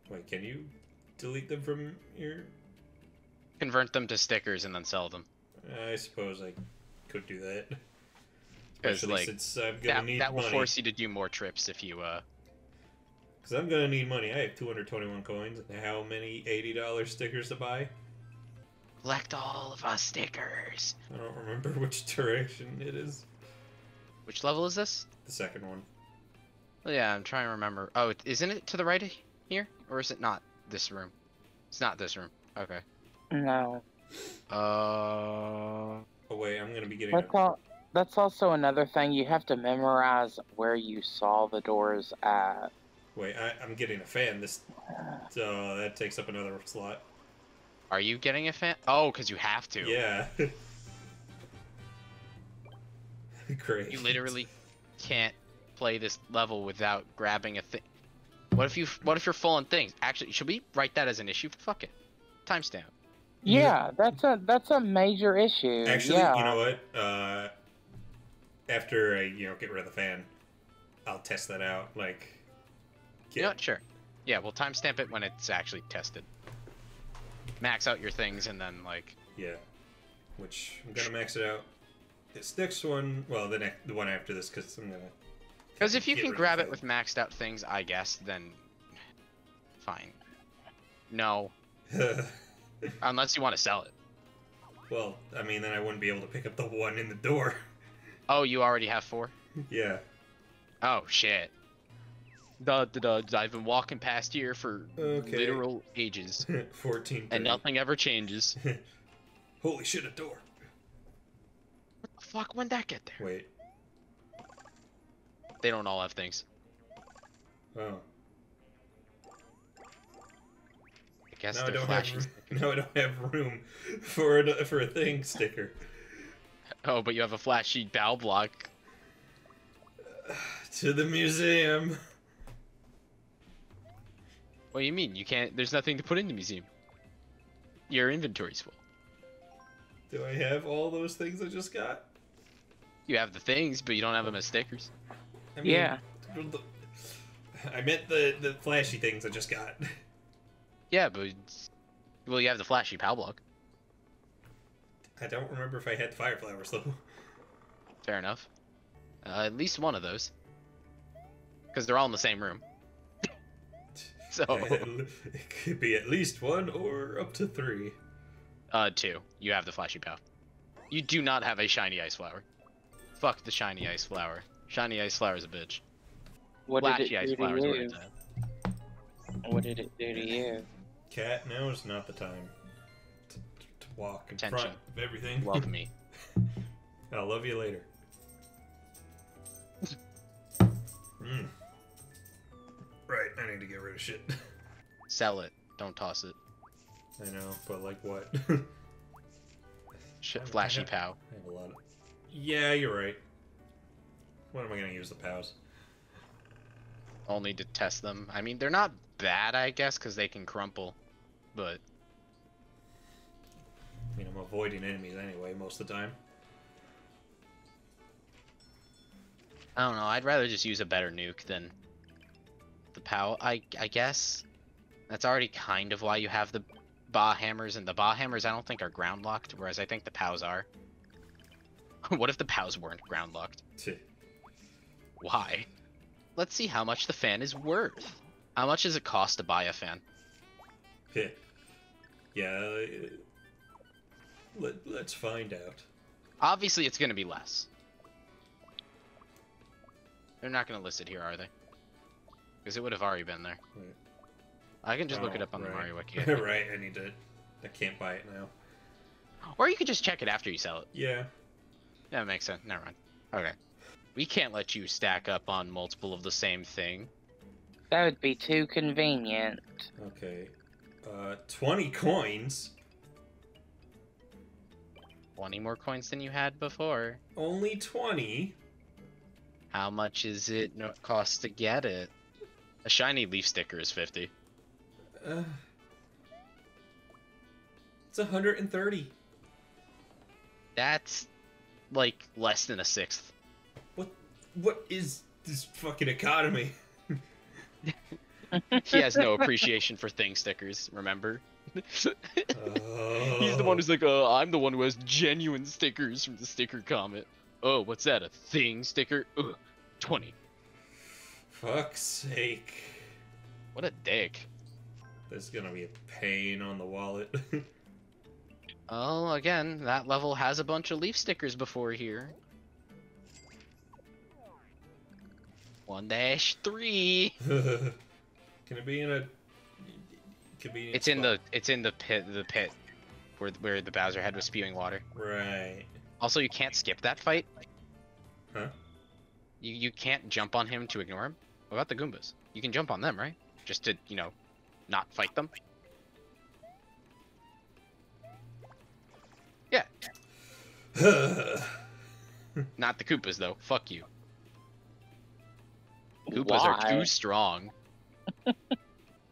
Wait, can you delete them from your... Convert them to stickers and then sell them. I suppose I could do that. Because like since I'm gonna that, need that will money. Force you to do more trips if you uh. Because I'm gonna need money. I have two hundred twenty-one coins. And how many eighty dollar stickers to buy? Collect all of our stickers. I don't remember which direction it is. Which level is this? The second one. Well, yeah, I'm trying to remember. Oh, isn't it to the right here, or is it not this room? It's not this room. Okay. No. Uh. Oh wait, I'm gonna be getting. That's also another thing, you have to memorize where you saw the doors at. Wait, I, I'm getting a fan, this, so that takes up another slot. Are you getting a fan? Oh, because you have to. Yeah. Great. You literally can't play this level without grabbing a thing. What if you, what if you're full on things? Actually, should we write that as an issue? Fuck it. Timestamp. Yeah, that's a, that's a major issue. Actually, yeah. You know what? Uh... After I, you know, get rid of the fan, I'll test that out. Like, get... yeah, sure. Yeah, we'll timestamp it when it's actually tested. Max out your things and then like. Yeah, which I'm gonna max it out. This next one, well, the next, the one after this, because I'm gonna. Because if you can grab it with maxed out things, I guess, then fine. No. Unless you want to sell it. Well, I mean, then I wouldn't be able to pick up the one in the door. Oh, you already have four? Yeah. Oh, shit. Duh, duh, duh. I've been walking past here for okay. literal ages. fourteen. And nothing ever changes. Holy shit, a door. What the fuck? When'd that get there? Wait. They don't all have things. Oh. I guess no, they're I don't flashing. Have, no, I don't have room for a, for a thing sticker. Oh, but you have a flashy bow block. Uh, to the museum. What do you mean? You can't. There's nothing to put in the museum. Your inventory's full. Do I have all those things I just got? You have the things, but you don't have them as stickers. I mean, yeah. I meant the, the flashy things I just got. Yeah, but... Well, you have the flashy PAL block. I don't remember if I had the fire flowers, though. Fair enough. Uh, at least one of those. Because they're all in the same room. So... It could be at least one or up to three. Uh, two. You have the flashy PAL. You do not have a shiny ice flower. Fuck the shiny ice flower. Shiny ice flower is a bitch. What flashy did it ice do flowers to you? What did it do to you? Cat, now is not the time to, to walk in Attention. front of everything. Love me. I'll love you later. mm. Right, I need to get rid of shit. Sell it. Don't toss it. I know, but like what? Shit, flashy I have, POW. I have a lot of... Yeah, you're right. What am I gonna use the POWs? Only to test them. I mean, they're not bad, I guess, because they can crumple, but... I mean, I'm avoiding enemies anyway, most of the time. I don't know, I'd rather just use a better nuke than the POW, I, I guess. That's already kind of why you have the Bah Hammers, and the Bah Hammers I don't think are ground-locked, whereas I think the POWs are. What if the POWs weren't ground-locked? Why? Let's see how much the fan is worth. How much does it cost to buy a fan? Yeah, yeah. Let, let's find out. Obviously, it's going to be less. They're not going to list it here, are they? Because it would have already been there. Right. I can just oh, look it up on right. the Mario Wiki. Right, I need to... I can't buy it now. Or you could just check it after you sell it. Yeah. That makes sense. Never mind. Okay. We can't let you stack up on multiple of the same thing. That would be too convenient. Okay. Uh, twenty coins? twenty more coins than you had before. Only twenty? How much is it cost to get it? A shiny leaf sticker is fifty. Uh, it's one hundred thirty. That's, like, less than a sixth. What is this fucking economy? He has no appreciation for thing stickers, remember? Oh. He's the one who's like, oh, I'm the one who has genuine stickers from the sticker comment. Oh, what's that, a thing sticker? Ugh, twenty. Fuck's sake. What a dick. There's gonna be a pain on the wallet. Oh, again, that level has a bunch of leaf stickers before here. one dash three. Can it be in a? Could be. In it's spot? in the. It's in the pit. The pit, where where the Bowser head was spewing water. Right. Also, you can't skip that fight. Huh? You you can't jump on him to ignore him. What about the Goombas? You can jump on them, right? Just to you know, not fight them. Yeah. Not the Koopas though. Fuck you. Koopas Why? are too strong.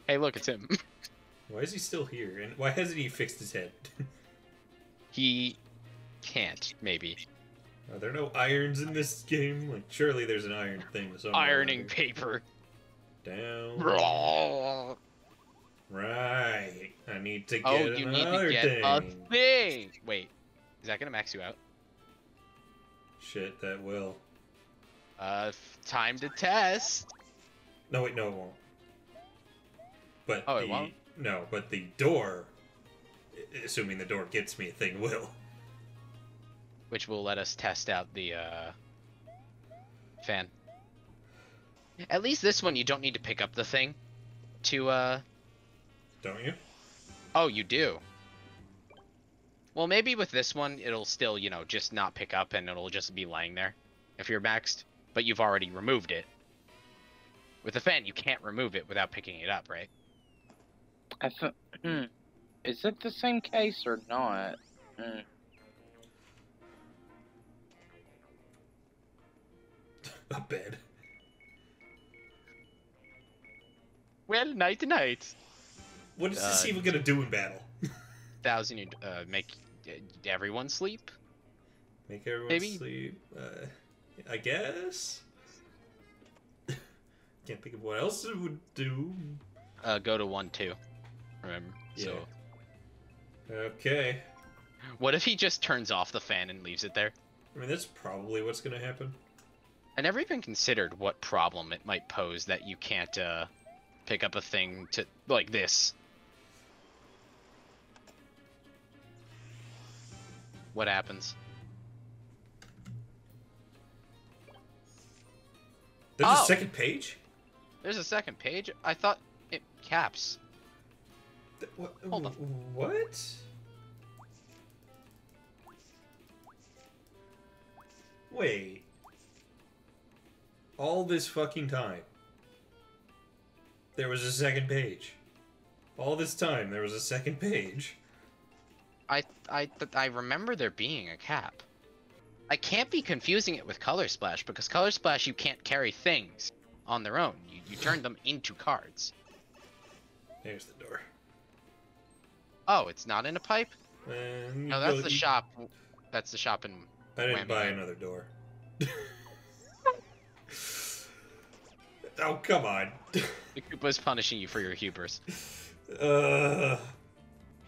Hey, look, it's him. Why is he still here? And why hasn't he fixed his head? He can't, maybe. Are there no irons in this game? Like, surely there's an iron thing. Ironing paper. Down. Rawr. Right. I need to get another thing. Oh, you need to get thing. a thing. Wait, is that going to max you out? Shit, that will. Uh, time to test. No, wait, no, it won't. But oh, the, it won't? No, but the door, assuming the door gets me a thing, will. Which will let us test out the, uh, fan. At least this one, you don't need to pick up the thing to, uh... Don't you? Oh, you do. Well, maybe with this one, it'll still, you know, just not pick up and it'll just be lying there if you're maxed. But you've already removed it. With the fan, you can't remove it without picking it up, right? I th mm. Is it the same case or not? Mm. A bed. Well, night to night. What is uh, this even gonna do in battle? Thousand, uh, make everyone sleep? Make everyone Maybe. sleep. Uh, I guess. Can't think of what else it would do. Uh, go to one two. Remember. Yeah. So. Okay. What if he just turns off the fan and leaves it there? I mean, that's probably what's gonna happen. I never even considered what problem it might pose that you can't uh, pick up a thing to like this. What happens? There's oh. a second page? There's a second page? I thought it caps. Th what? Hold on. What? Wait. All this fucking time, there was a second page. All this time, there was a second page. I I I remember there being a cap. I can't be confusing it with Color Splash, because Color Splash, you can't carry things on their own. You, you turn them into cards. There's the door. Oh, it's not in a pipe? Um, no, that's well, the you... shop. That's the shop in... I didn't Wham buy Wham. another door. Oh, come on. The Koopa's punishing you for your hubris. Uh...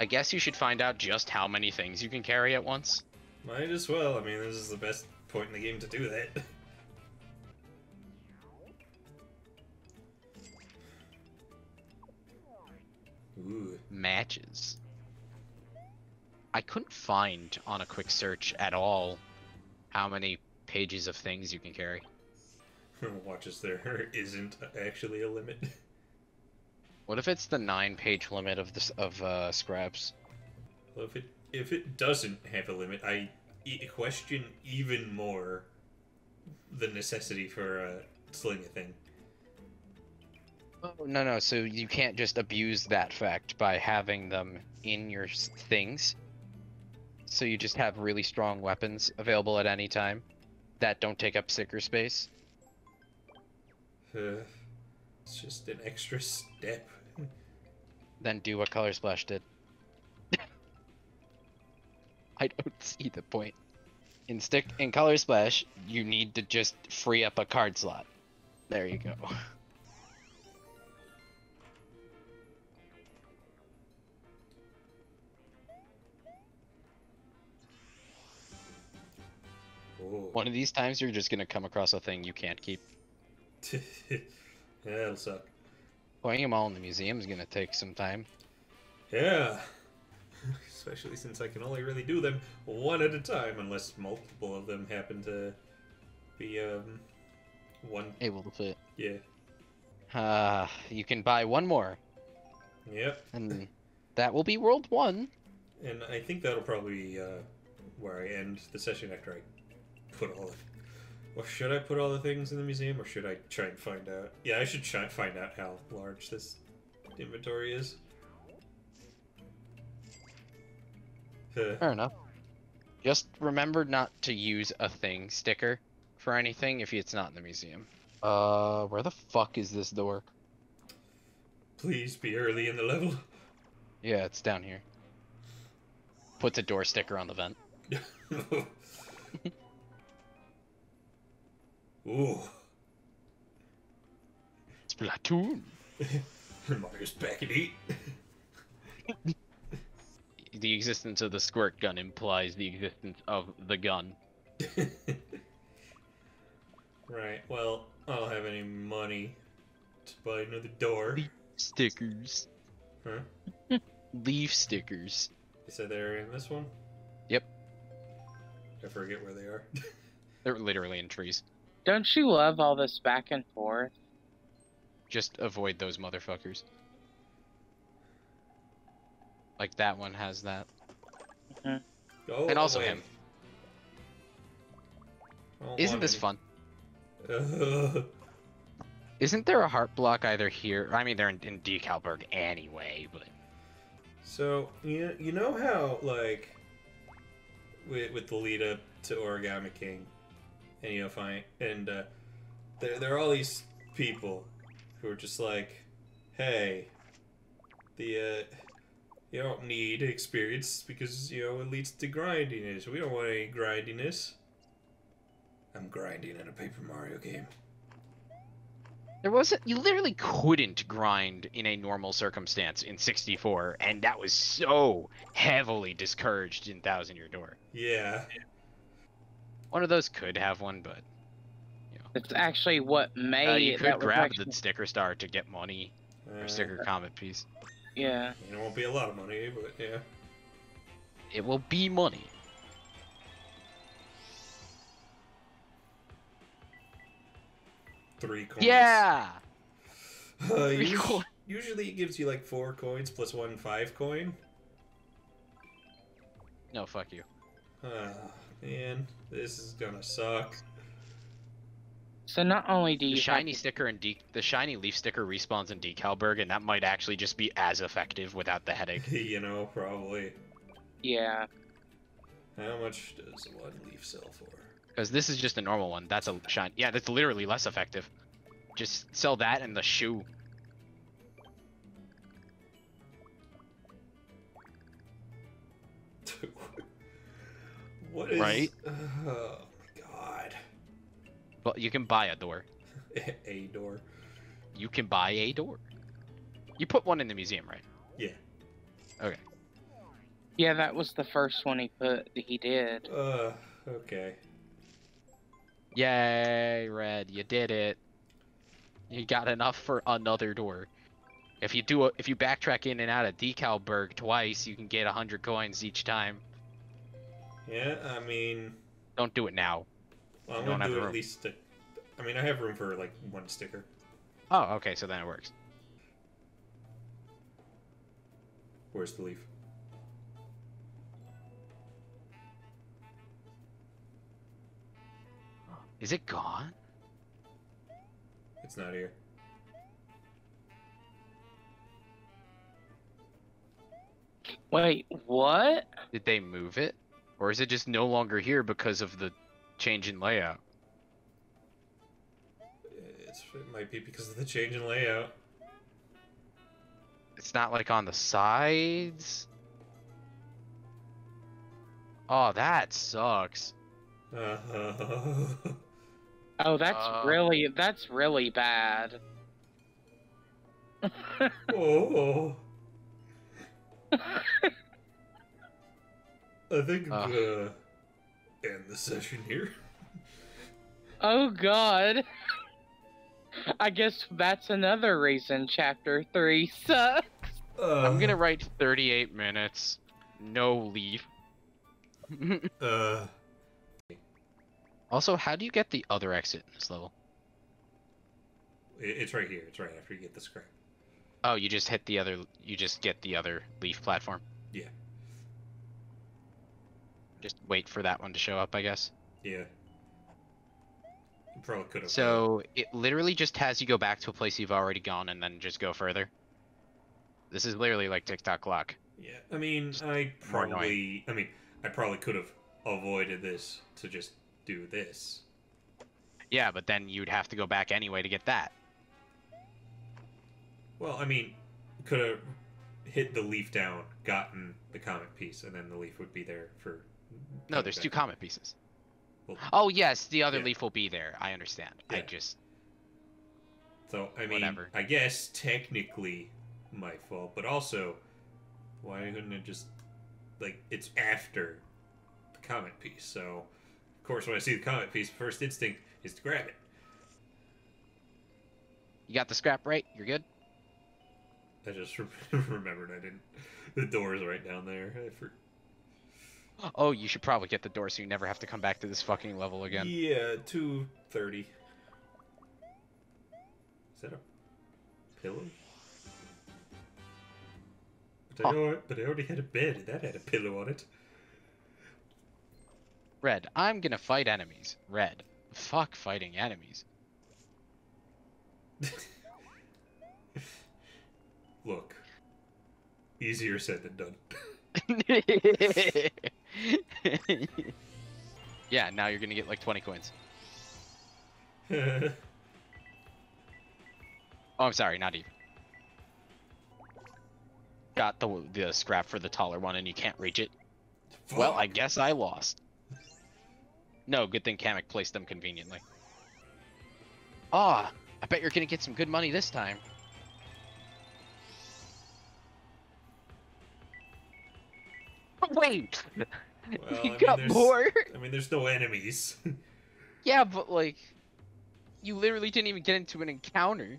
I guess you should find out just how many things you can carry at once. Might as well. I mean, this is the best point in the game to do that. Ooh. Matches. I couldn't find on a quick search at all how many pages of things you can carry. Watch as there isn't actually a limit. What if it's the nine-page limit of this of uh, scraps? Well, if it if it doesn't have a limit, I question even more the necessity for uh, sling a thing. Oh, no, no. So you can't just abuse that fact by having them in your things. So you just have really strong weapons available at any time that don't take up sticker space. Uh, it's just an extra step. Then do what Color Splash did. I don't see the point. In stick in Color Splash, you need to just free up a card slot. There you go. One of these times, you're just gonna come across a thing you can't keep. That'll suck. Putting them all in the museum is gonna take some time. Yeah. Especially since I can only really do them one at a time, unless multiple of them happen to be um one able to fit. Yeah. Uh, you can buy one more. Yep. And that will be world one. And I think that'll probably be uh, where I end the session after I put all of. Or should I put all the things in the museum, or should I try and find out? Yeah, I should try and find out how large this inventory is. Huh. Fair enough. Just remember not to use a thing sticker for anything if it's not in the museum. Uh, where the fuck is this door? Please be early in the level. Yeah, it's down here. Puts a door sticker on the vent. Ooh. Splatoon. Mario's back at eight. The existence of the squirt gun implies the existence of the gun. Right, well, I don't have any money to buy another door. Leaf stickers. Huh? Leaf stickers. You said they're in this one? Yep. I forget where they are. They're literally in trees. Don't you love all this back and forth? Just avoid those motherfuckers. Like that one has that. Mm-hmm. Go and also away. him. Isn't this any. fun? Uh... Isn't there a heart block either here? I mean, they're in, in Decalburg anyway, but... So, you, you know how, like, with, with the lead up to Origami King, and you know, find and uh, there there are all these people who are just like, hey, the uh, You don't need experience because, you know, it leads to grindiness. We don't want any grindiness. I'm grinding in a Paper Mario game. There wasn't, you literally couldn't grind in a normal circumstance in sixty-four, and that was so heavily discouraged in Thousand Year Door. Yeah. One of those could have one, but, you know. It's actually what made uh, you could grab actually... the Sticker Star to get money, or uh, Sticker Comet piece. Yeah. It won't be a lot of money, but yeah. It will be money. Three coins. Yeah. Uh, Three coins. Usually it gives you like four coins plus one five coin. No, fuck you. Ah, man, this is gonna suck. So not only do you the shiny sticker and de the shiny leaf sticker respawns in Decalburg, and that might actually just be as effective without the headache. You know, probably. Yeah. How much does one leaf sell for? Because this is just a normal one. That's a shine. Yeah, that's literally less effective. Just sell that and the shoe. What is... Right? Oh, my God. But you can buy a door. A door. You can buy a door. You put one in the museum, right? Yeah. Okay. Yeah, that was the first one he put. He did. Uh, okay. Yay, Red! You did it. You got enough for another door. If you do, a, if you backtrack in and out of Decalburg twice, you can get a hundred coins each time. Yeah, I mean. Don't do it now. Well, I'm gonna do at least. A, I mean, I have room for like one sticker. Oh, okay, so then it works. Where's the leaf? Is it gone? It's not here. Wait, what? Did they move it? Or is it just no longer here because of the change in layout? It's, it might be because of the change in layout. It's not like on the sides? Oh, that sucks. Uh-huh. Oh, that's uh, really, that's really bad. Oh. I think I'm uh. gonna end the session here. Oh, God. I guess that's another reason Chapter three sucks. Uh, I'm gonna write thirty-eight minutes. No leave. uh... Also, how do you get the other exit in this level? It's right here. It's right after you get the scrap. Oh, you just hit the other... You just get the other leaf platform? Yeah. Just wait for that one to show up, I guess? Yeah. You probably could have... So, it literally just has you go back to a place you've already gone and then just go further. This is literally like TikTok clock. Yeah, I mean, just I probably... I mean, I probably could have avoided this to just... do this. Yeah, but then you'd have to go back anyway to get that. Well, I mean, could have hit the leaf down, gotten the comet piece, and then the leaf would be there for... No, there's back. Two comet pieces. Well, oh, yes, the other yeah. leaf will be there. I understand. Yeah. I just... So, I mean, whatever. I guess technically my fault, but also, why couldn't it just... Like, it's after the comet piece, so... Of course, when I see the comet piece, first instinct is to grab it. You got the scrap right? You're good? I just re remembered I didn't. The door is right down there. I for... Oh, you should probably get the door so you never have to come back to this fucking level again. Yeah, two thirty. Is that a pillow? But, huh. I know, but I already had a bed and that had a pillow on it. Red, I'm gonna fight enemies. Red, fuck fighting enemies. Look, easier said than done. Yeah, now you're gonna get like twenty coins. Oh, I'm sorry, not even. got the the scrap for the taller one, and you can't reach it. Fuck. Well, I guess I lost. No, good thing Kamek placed them conveniently. Ah, oh, I bet you're gonna get some good money this time. Wait, well, you I got mean, more. I mean, there's no enemies. Yeah, but like, you literally didn't even get into an encounter.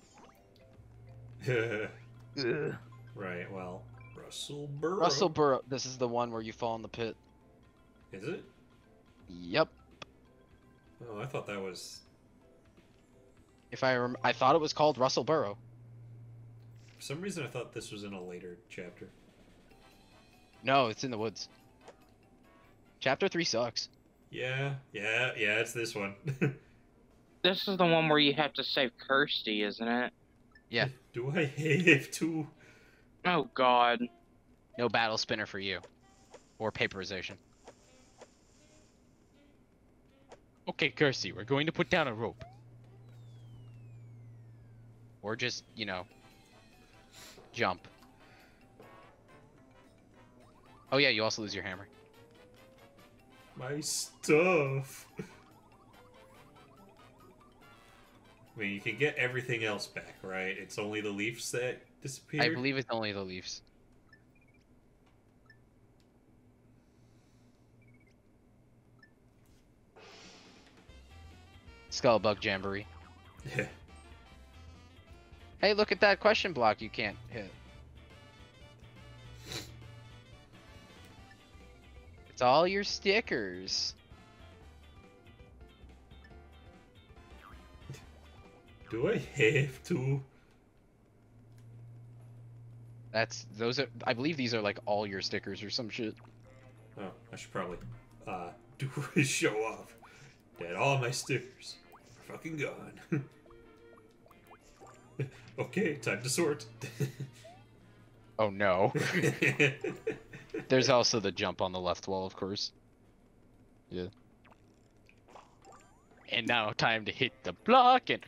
Right. Well, Russell Burrow. Russell Burrow. This is the one where you fall in the pit. Is it? Yep. Oh, I thought that was. If I rem I thought it was called Russell Burrow. For some reason, I thought this was in a later chapter. No, it's in the woods. Chapter three sucks. Yeah, yeah, yeah, it's this one. This is the one where you have to save Kersti, isn't it? Yeah. Do I hate it too? Oh, God. No battle spinner for you. Or paperization. Okay, Kersti, we're going to put down a rope. Or just, you know, jump. Oh yeah, you also lose your hammer. My stuff. I mean, you can get everything else back, right? It's only the leaves that disappear? I believe it's only the leaves. Skullbug Jamboree. Yeah. Hey, look at that question block you can't hit. All your stickers. Do I have to? That's those are. I believe these are like all your stickers or some shit. Oh, I should probably uh do a show off. Dad, all my stickers are fucking gone. Okay, time to sort. Oh no. There's also the jump on the left wall, of course. Yeah. And now time to hit the block and...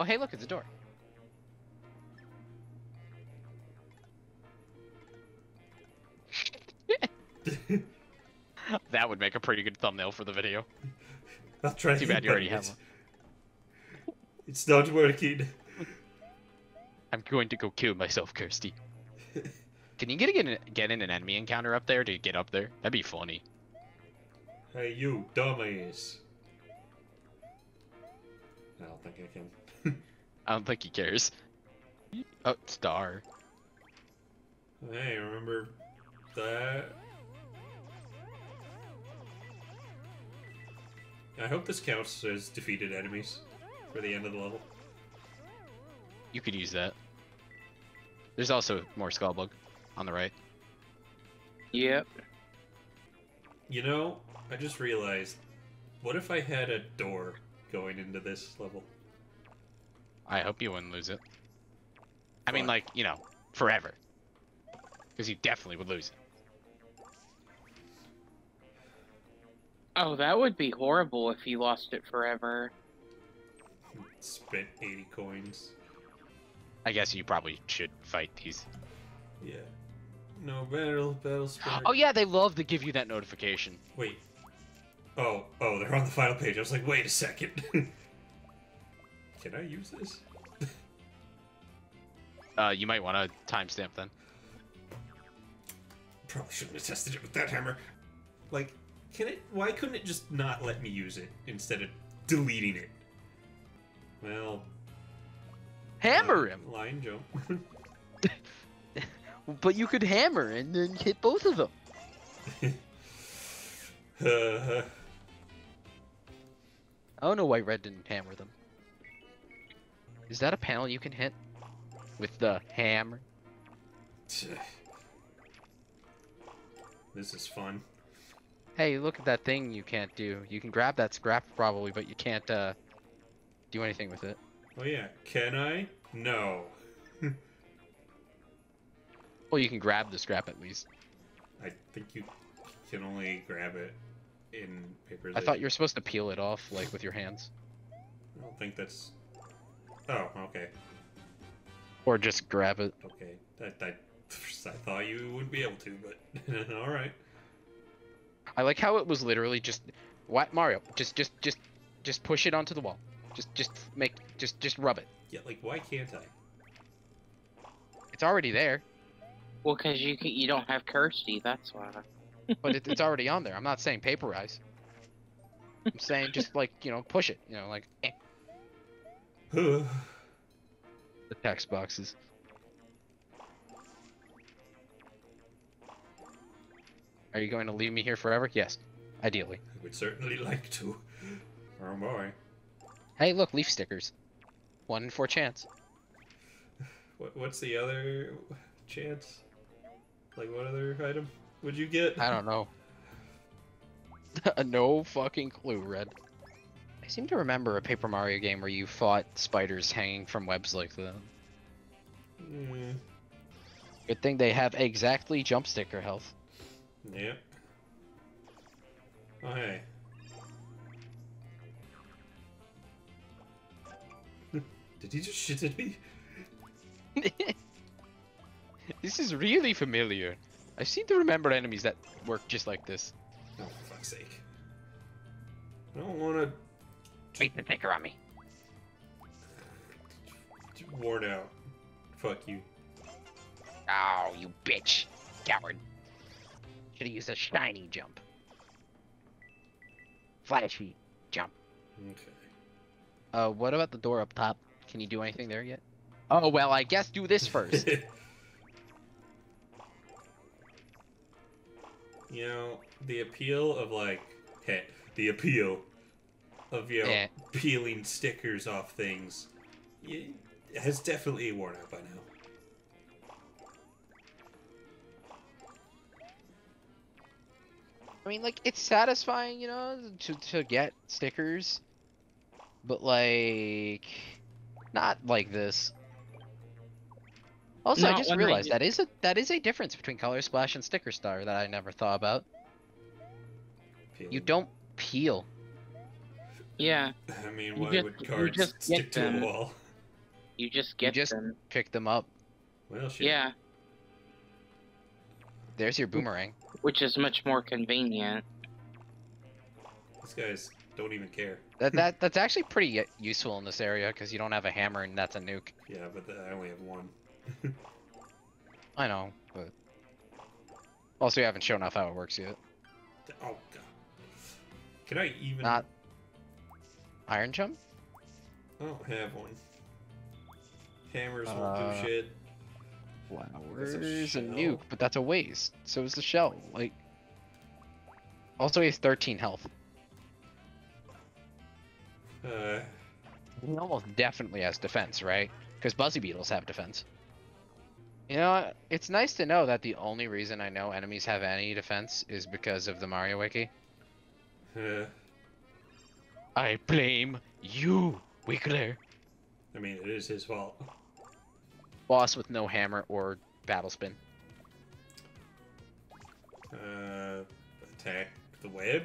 Oh, hey, look, it's a door. That would make a pretty good thumbnail for the video. I'll try Too bad you already have one. It's not working. I'm going to go kill myself, Kersti. Can you get in, get in an enemy encounter up there to get up there? That'd be funny. Hey, you dumbass. I don't think I can. I don't think he cares. Oh, star. Hey, remember that? I hope this counts as defeated enemies for the end of the level. You could use that. There's also more Skullbug. On the right. Yep. You know, I just realized, what if I had a door going into this level? I hope you wouldn't lose it. I what? mean, like, you know, forever. Because you definitely would lose it. Oh, that would be horrible if you lost it forever. Spent eighty coins. I guess you probably should fight these. Yeah. No, battle, battle spirit. Oh yeah, they love to give you that notification. Wait. Oh, oh, they're on the final page. I was like, wait a second. Can I use this? uh, you might want to timestamp then. Probably shouldn't have tested it with that hammer. Like, can it? Why couldn't it just not let me use it instead of deleting it? Well. Hammer uh, him. Line jump. But you could hammer and then hit both of them. uh, I don't know why Red didn't hammer them. Is that a panel you can hit with the hammer? This is fun. Hey, look at that thing you can't do. You can grab that scrap probably, but you can't uh, do anything with it. Oh yeah, can I? No. Well, you can grab the scrap at least. I think you can only grab it in paper. I thought you were supposed to peel it off, like, with your hands. I don't think that's... Oh, okay. Or just grab it. Okay. I, I I thought you wouldn't be able to, but all right. I like how it was literally just, what Mario? Just, just, just, just push it onto the wall. Just, just make, just, just rub it. Yeah, like why can't I? It's already there. Well, because you you don't have Kersti, that's why. But it, it's already on there. I'm not saying paperize. I'm saying just like, you know, push it. You know, like. Eh. The text boxes. Are you going to leave me here forever? Yes, ideally. I would certainly like to. Oh boy. Hey, look, leaf stickers. One in four chance. What? What's the other chance? Like, what other item would you get? I don't know. No fucking clue, Red. I seem to remember a Paper Mario game where you fought spiders hanging from webs like that. Mm. Good thing they have exactly jump sticker health. Yep. Oh, hey. Did he just shit at me? This is really familiar. I seem to remember enemies that work just like this. Oh, for fuck's sake. I don't wanna... Wait the sticker on me. Worn out. Fuck you. Oh, you bitch. Coward. Should've used a shiny jump. Flashy jump. Okay. Uh, what about the door up top? Can you do anything there yet? Oh, well, I guess do this first. You know, the appeal of, like, hey, the appeal of, you know, yeah. peeling stickers off things it has definitely worn out by now. I mean, like, it's satisfying, you know, to, to get stickers, but, like, not like this. Also, not I just realized you... that is a that is a difference between Color Splash and Sticker Star that I never thought about. Peeling. You don't peel. Yeah. I mean, why just, would cards stick to them. a wall? You just get them. You just them. pick them up. Well, shit. Yeah. There's your boomerang. Which is much more convenient. These guys don't even care. That that that's actually pretty useful in this area because you don't have a hammer and that's a nuke. Yeah, but the, I only have one. I know, but also you haven't shown off how it works yet. Oh god! Can I even? Not iron chum? I don't have one. Hammers won't uh... do shit. Flowers, there's a, a nuke, but that's a waste. So is the shell. Like, also he has thirteen health. Uh, he almost definitely has defense, right? Because Buzzy Beetles have defense. You know, it's nice to know that the only reason I know enemies have any defense is because of the Mario Wiki. Uh, I blame you, Wiggler. I mean, it is his fault. Boss with no hammer or battle spin. Uh, attack the web?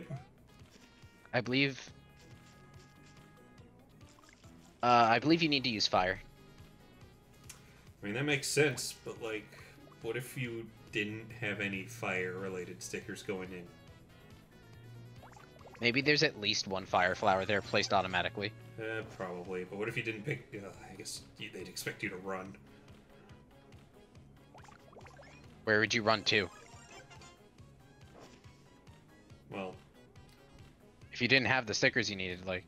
I believe... Uh, I believe you need to use fire. I mean, that makes sense, but like, what if you didn't have any fire-related stickers going in? Maybe there's at least one fire flower there placed automatically. Uh, probably, but what if you didn't pick... Uh, I guess they'd expect you to run. Where would you run to? Well... If you didn't have the stickers you needed, like...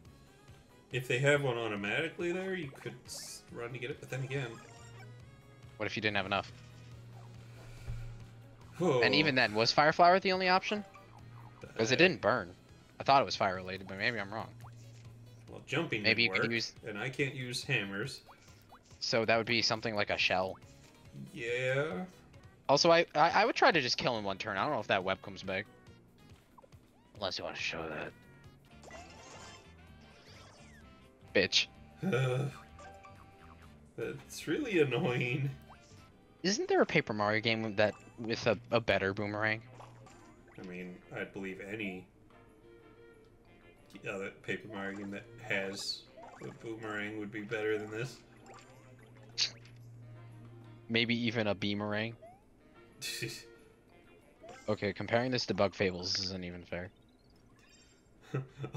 If they have one automatically there, you could run to get it, but then again... What if you didn't have enough? Whoa. And even then, was Fire Flower the only option? Because it didn't burn. I thought it was fire-related, but maybe I'm wrong. Well, jumping maybe you could use... and I can't use hammers. So that would be something like a shell. Yeah... Also, I, I I would try to just kill in one turn. I don't know if that web comes back. Unless you want to show that. Bitch. Uh, that's really annoying. Isn't there a Paper Mario game that with a, a better boomerang? I mean, I'd believe any other Paper Mario game that has a boomerang would be better than this. Maybe even a beamerang. Okay, comparing this to Bug Fables isn't even fair.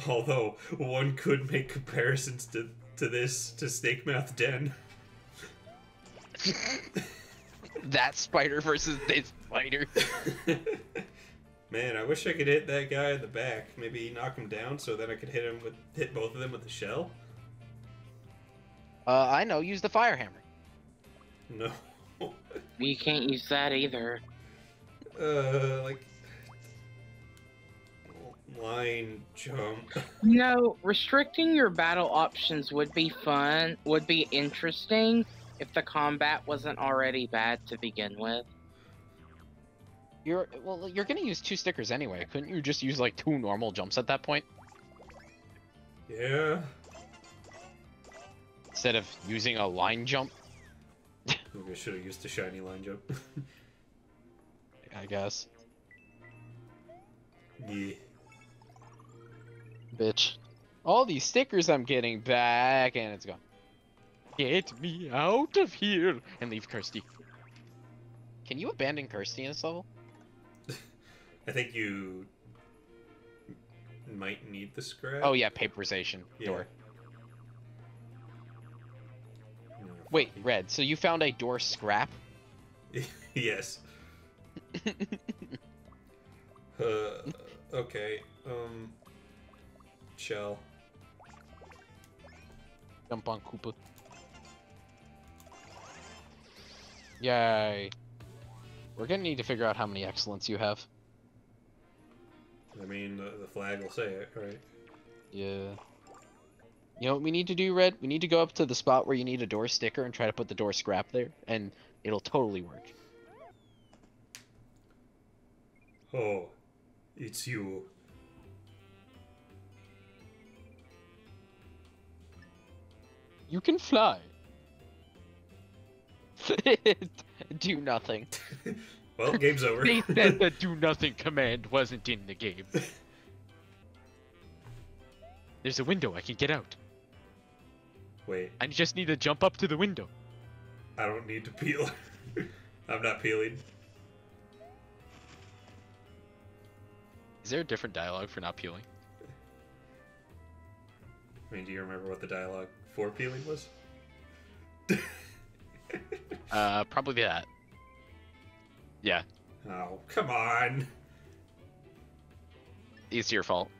Although, one could make comparisons to, to this, to Snake Mouth Den. That spider versus this spider. Man, I wish I could hit that guy in the back. Maybe knock him down so that I could hit him with hit both of them with a shell. Uh, I know. Use the fire hammer. No. We can't use that either. Uh, like line jump. No, restricting your battle options would be fun. Would be interesting if the combat wasn't already bad to begin with. You're, well, you're gonna use two stickers anyway. Couldn't you just use like two normal jumps at that point? Yeah. Instead of using a line jump? Maybe I should have used the shiny line jump. I guess. Yeah. Bitch. All these stickers I'm getting back and it's gone. Get me out of here and leave Kersti. Can you abandon Kersti in this level? I think you might need the scrap. Oh yeah, paperization yeah. door. No, wait, Red, so you found a door scrap? Yes. uh, okay, um... shell. Jump on Koopa. Yay. We're gonna need to figure out how many excellents you have. I mean, the, the flag will say it, right? Yeah. You know what we need to do, Red? We need to go up to the spot where you need a door sticker and try to put the door scrap there, and it'll totally work. Oh, it's you. You can fly. Do nothing. Well, game's over. They said the do nothing command wasn't in the game. There's a window, I can get out. Wait. I just need to jump up to the window. I don't need to peel. I'm not peeling. Is there a different dialogue for not peeling? I mean, do you remember what the dialogue for peeling was? Uh, probably that. Yeah. Oh, come on! It's your fault.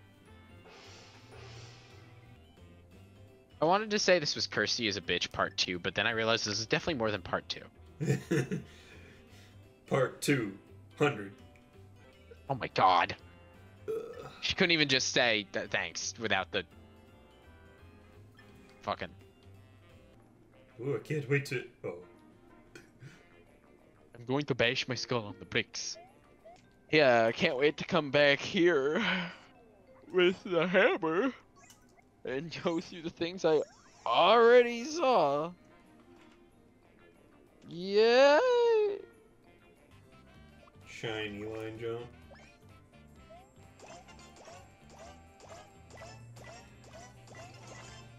I wanted to say this was Kersti is a Bitch Part two, but then I realized this is definitely more than Part two. Part two hundred. Oh my god. Ugh. She couldn't even just say th thanks without the... fucking... Ooh, I can't wait to... oh. I'm going to bash my skull on the bricks. Yeah, I can't wait to come back here with the hammer and go through the things I already saw. Yeah. Shiny line jump.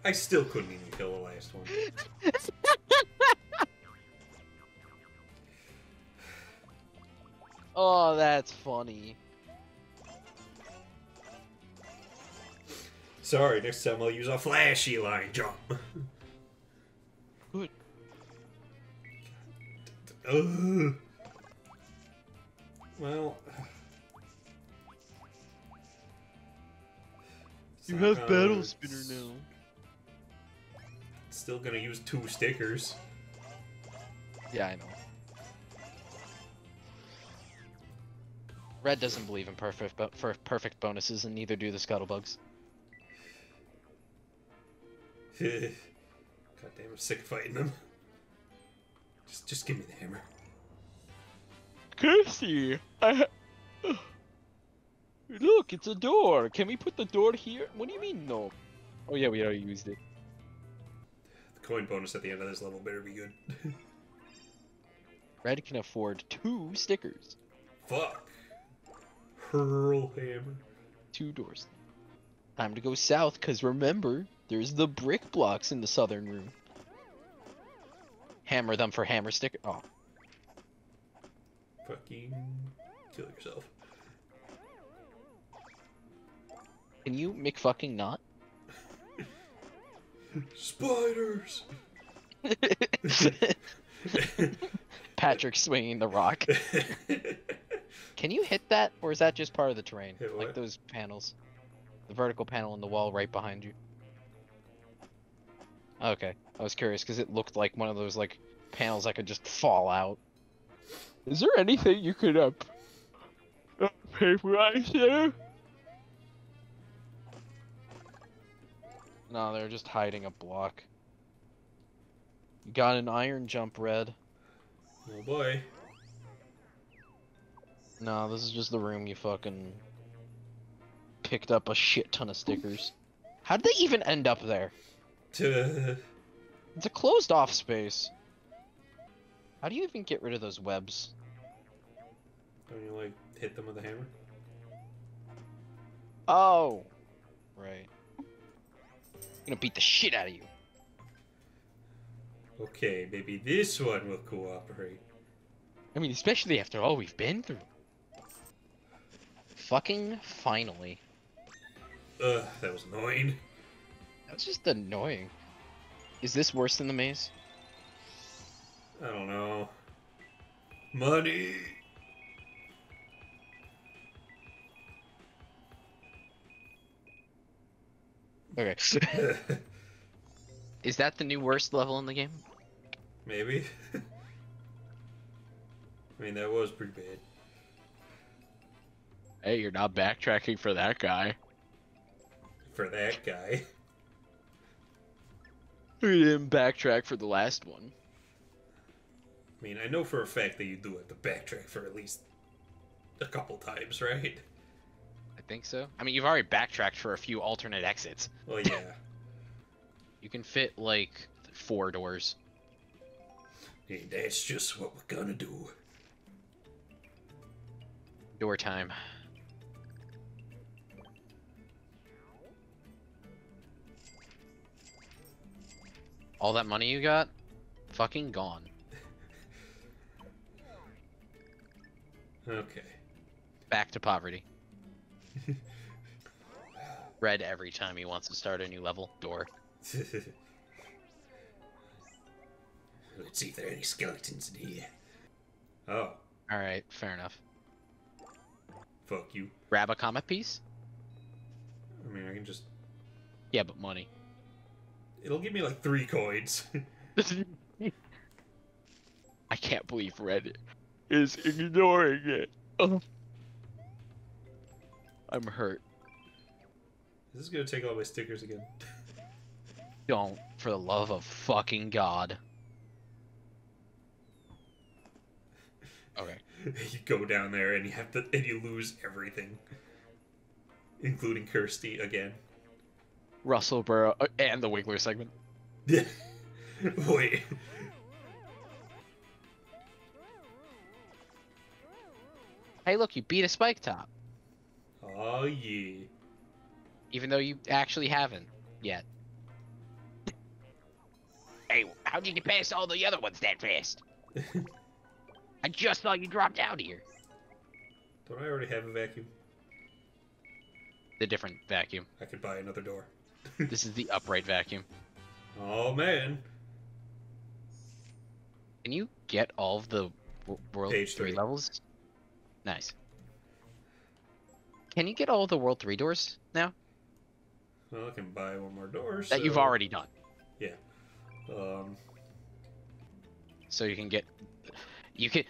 I still couldn't even kill the last one. Oh, that's funny. Sorry, next time I'll use a flashy line jump. Good. Uh, well... You have Battle Spinner now. Still gonna use two stickers. Yeah, I know. Red doesn't believe in perfect but for perfect bonuses, and neither do the Scuttlebugs. God damn, I'm sick of fighting them. Just, just give me the hammer. Kersti, I ha look, it's a door. Can we put the door here? What do you mean no? Oh yeah, we already used it. The coin bonus at the end of this level better be good. Red can afford two stickers. Fuck. Hurl hammer. Two doors. Time to go south, because remember, there's the brick blocks in the southern room. Hammer them for hammer sticker. Oh. fucking kill yourself. Can you McFucking not? Spiders! Patrick swinging the rock. Can you hit that, or is that just part of the terrain? Like those panels. The vertical panel in the wall right behind you. Okay, I was curious because it looked like one of those like panels that could just fall out. Is there anything you could uh, paperize there? No, they're just hiding a block. You got an iron jump, Red. Oh boy. No, this is just the room you fucking picked up a shit ton of stickers. How did they even end up there? It's a closed off space. How do you even get rid of those webs? Don't you like hit them with a hammer? Oh, right. I'm gonna beat the shit out of you. Okay, maybe this one will cooperate. I mean, especially after all we've been through. Fucking finally. Ugh, that was annoying. That's just annoying. Is this worse than the maze? I don't know. Money! Okay. Is that the new worst level in the game? Maybe. I mean, that was pretty bad. Hey, you're not backtracking for that guy. For that guy. We didn't backtrack for the last one. I mean, I know for a fact that you do have to backtrack for at least a couple times, right? I think so. I mean, you've already backtracked for a few alternate exits. Well, yeah. You can fit, like, four doors. Hey, that's just what we're gonna do. Door time. All that money you got? Fucking gone. Okay. Back to poverty. Red every time he wants to start a new level. Door. Let's see if there are any skeletons in here. Oh. Alright, fair enough. Fuck you. Grab a comet piece? I mean, I can just... Yeah, but money. It'll give me like three coins. I can't believe Red is ignoring it. Ugh. I'm hurt. This is gonna take all my stickers again. Don't, for the love of fucking God. Okay. You go down there and you have to, and you lose everything, including Kersti again. Russell Burrow uh, and the Wiggler segment. Yeah. Wait. Hey, look, you beat a spike top. Oh yeah. Even though you actually haven't yet. Hey, how'd you get past all the other ones that fast? I just thought you dropped out here. Don't I already have a vacuum? The different vacuum. I could buy another door. This is the upright vacuum. Oh man. Can you get all of the World Page three, three levels? Nice. Can you get all of the World three doors now? Well, I can buy one more door. That so... you've already done. Yeah. Um. So you can get... You can,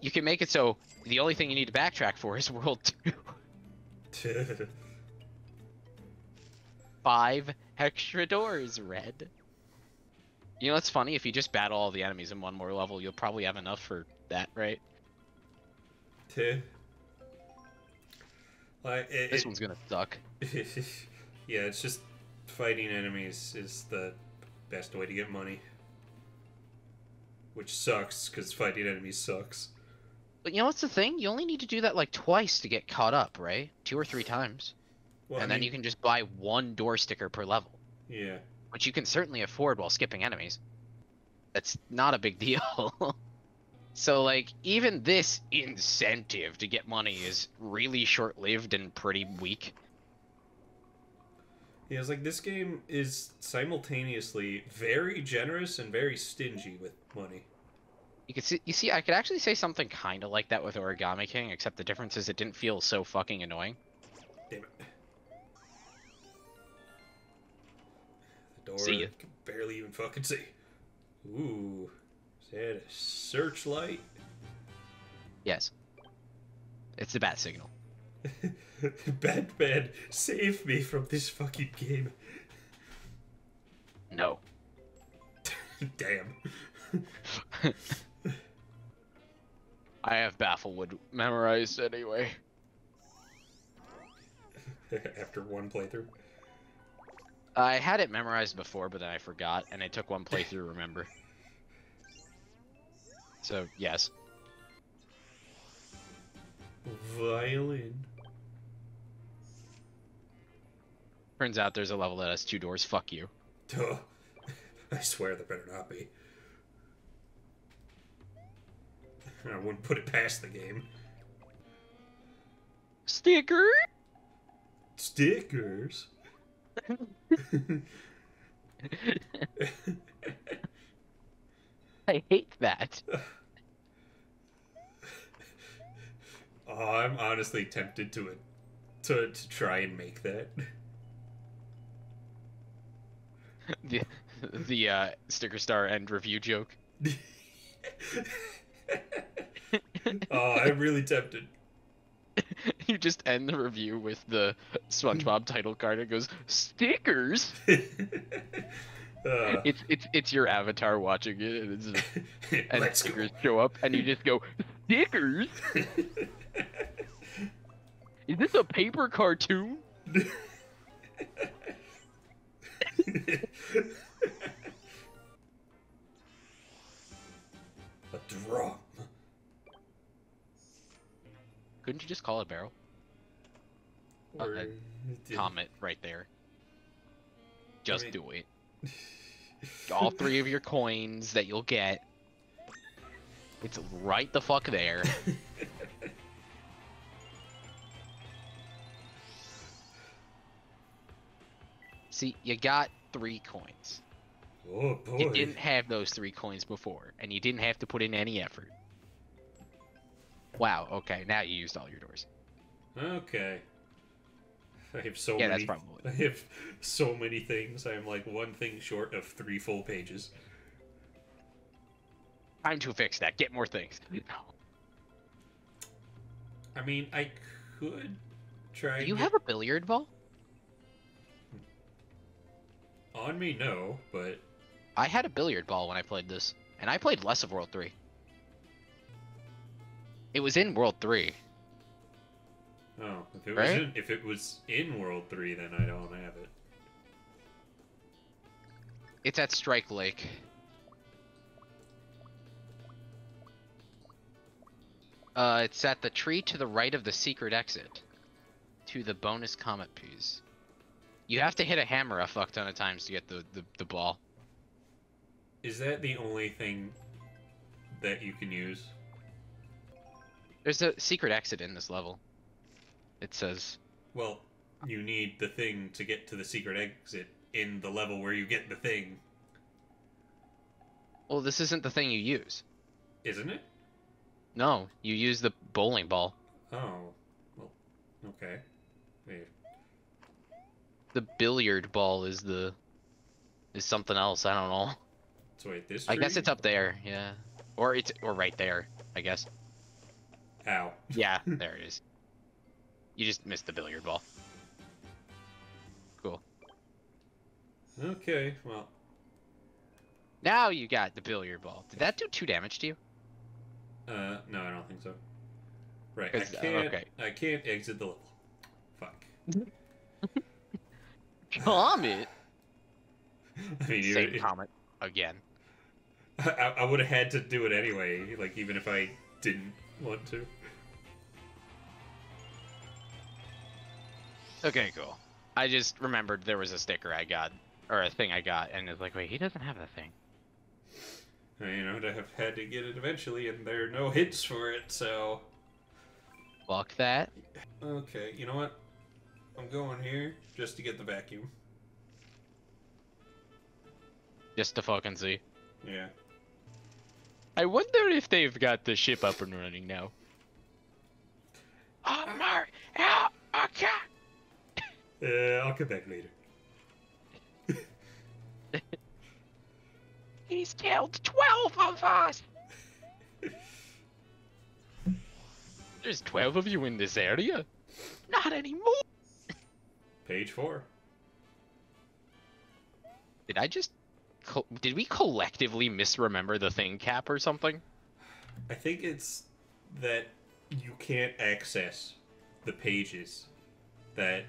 you can make it so the only thing you need to backtrack for is World two. Five extra doors, Red. You know, it's funny, if you just battle all the enemies in one more level, you'll probably have enough for that, right? Two. Like, it, this it, one's gonna suck. Yeah, it's just fighting enemies is the best way to get money. Which sucks, because fighting enemies sucks. But you know what's the thing? You only need to do that like twice to get caught up, right? Two or three times. Well, and I mean... then you can just buy one door sticker per level. Yeah. Which you can certainly afford while skipping enemies. That's not a big deal. So, like, even this incentive to get money is really short-lived and pretty weak. Yeah, it's like, this game is simultaneously very generous and very stingy with money. You could see, you see, I could actually say something kind of like that with Origami King, except the difference is it didn't feel so fucking annoying. Damn it. The door, see ya. I can barely even fucking see. Ooh. Is that a searchlight? Yes. It's the bat signal. Batman, save me from this fucking game. No. Damn. I have Bafflewood memorized anyway. After one playthrough? I had it memorized before, but then I forgot, and it took one playthrough, remember. So, yes. Violin. Turns out there's a level that has two doors, fuck you. Duh. I swear there better not be. I wouldn't put it past the game. Sticker? Stickers? I hate that. Oh, I'm honestly tempted to it, to, to try and make that. The, the uh, Sticker Star end review joke. Oh, I'm really tempted. You just end the review with the SpongeBob title card. It goes, stickers? uh, it's, it's, it's your avatar watching it. And, it's just, and let's stickers go. Show up and you just go, stickers? Is this a paper cartoon? A drum. Couldn't you just call it a barrel? Or uh, a comet right there. Just I mean... do it. All three of your coins that you'll get. It's right the fuck there. See, you got three coins. Oh boy. You didn't have those three coins before, and you didn't have to put in any effort. Wow, okay, now you used all your doors. Okay. I have so yeah, many that's probably I have so many things. I'm like one thing short of three full pages. Time to fix that. Get more things. No. I mean, I could try. Do you have a billiard ball? On me, no, but... I had a billiard ball when I played this, and I played less of World three. It was in World three. Oh, if it, right? was, in, if it was in World three, then I don't have it. It's at Strike Lake. Uh, it's at the tree to the right of the secret exit. To the bonus comet piece. You have to hit a hammer a fuck ton of times to get the, the, the ball. Is that the only thing that you can use? There's a secret exit in this level. It says... Well, you need the thing to get to the secret exit in the level where you get the thing. Well, this isn't the thing you use. Isn't it? No, you use the bowling ball. Oh, well, okay. Wait. The billiard ball is the is something else. I don't know. So wait, this tree? I guess it's up there, yeah, or it's or right there, I guess. Ow. Yeah, there it is. You just missed the billiard ball. Cool. Okay, well. Now you got the billiard ball. Did that do two damage to you? Uh, no, I don't think so. Right, I can't. Okay. I can't exit the level. Fuck. Comet. I mean, same comet again. I, I would have had to do it anyway, like even if I didn't want to. Okay, cool. I just remembered there was a sticker I got, or a thing I got, and it's like, wait, he doesn't have the thing. mean, I would have had to get it eventually, and there are no hints for it, so... Fuck that. Okay, you know what? I'm going here just to get the vacuum. Just to fucking see. Yeah. I wonder if they've got the ship up and running now. Oh, Mario! Oh, okay! Uh, I'll come back later. He's killed twelve of us! There's twelve of you in this area? Not anymore! Page four. Did I just... Co did we collectively misremember the thing cap or something? I think it's that you can't access the pages that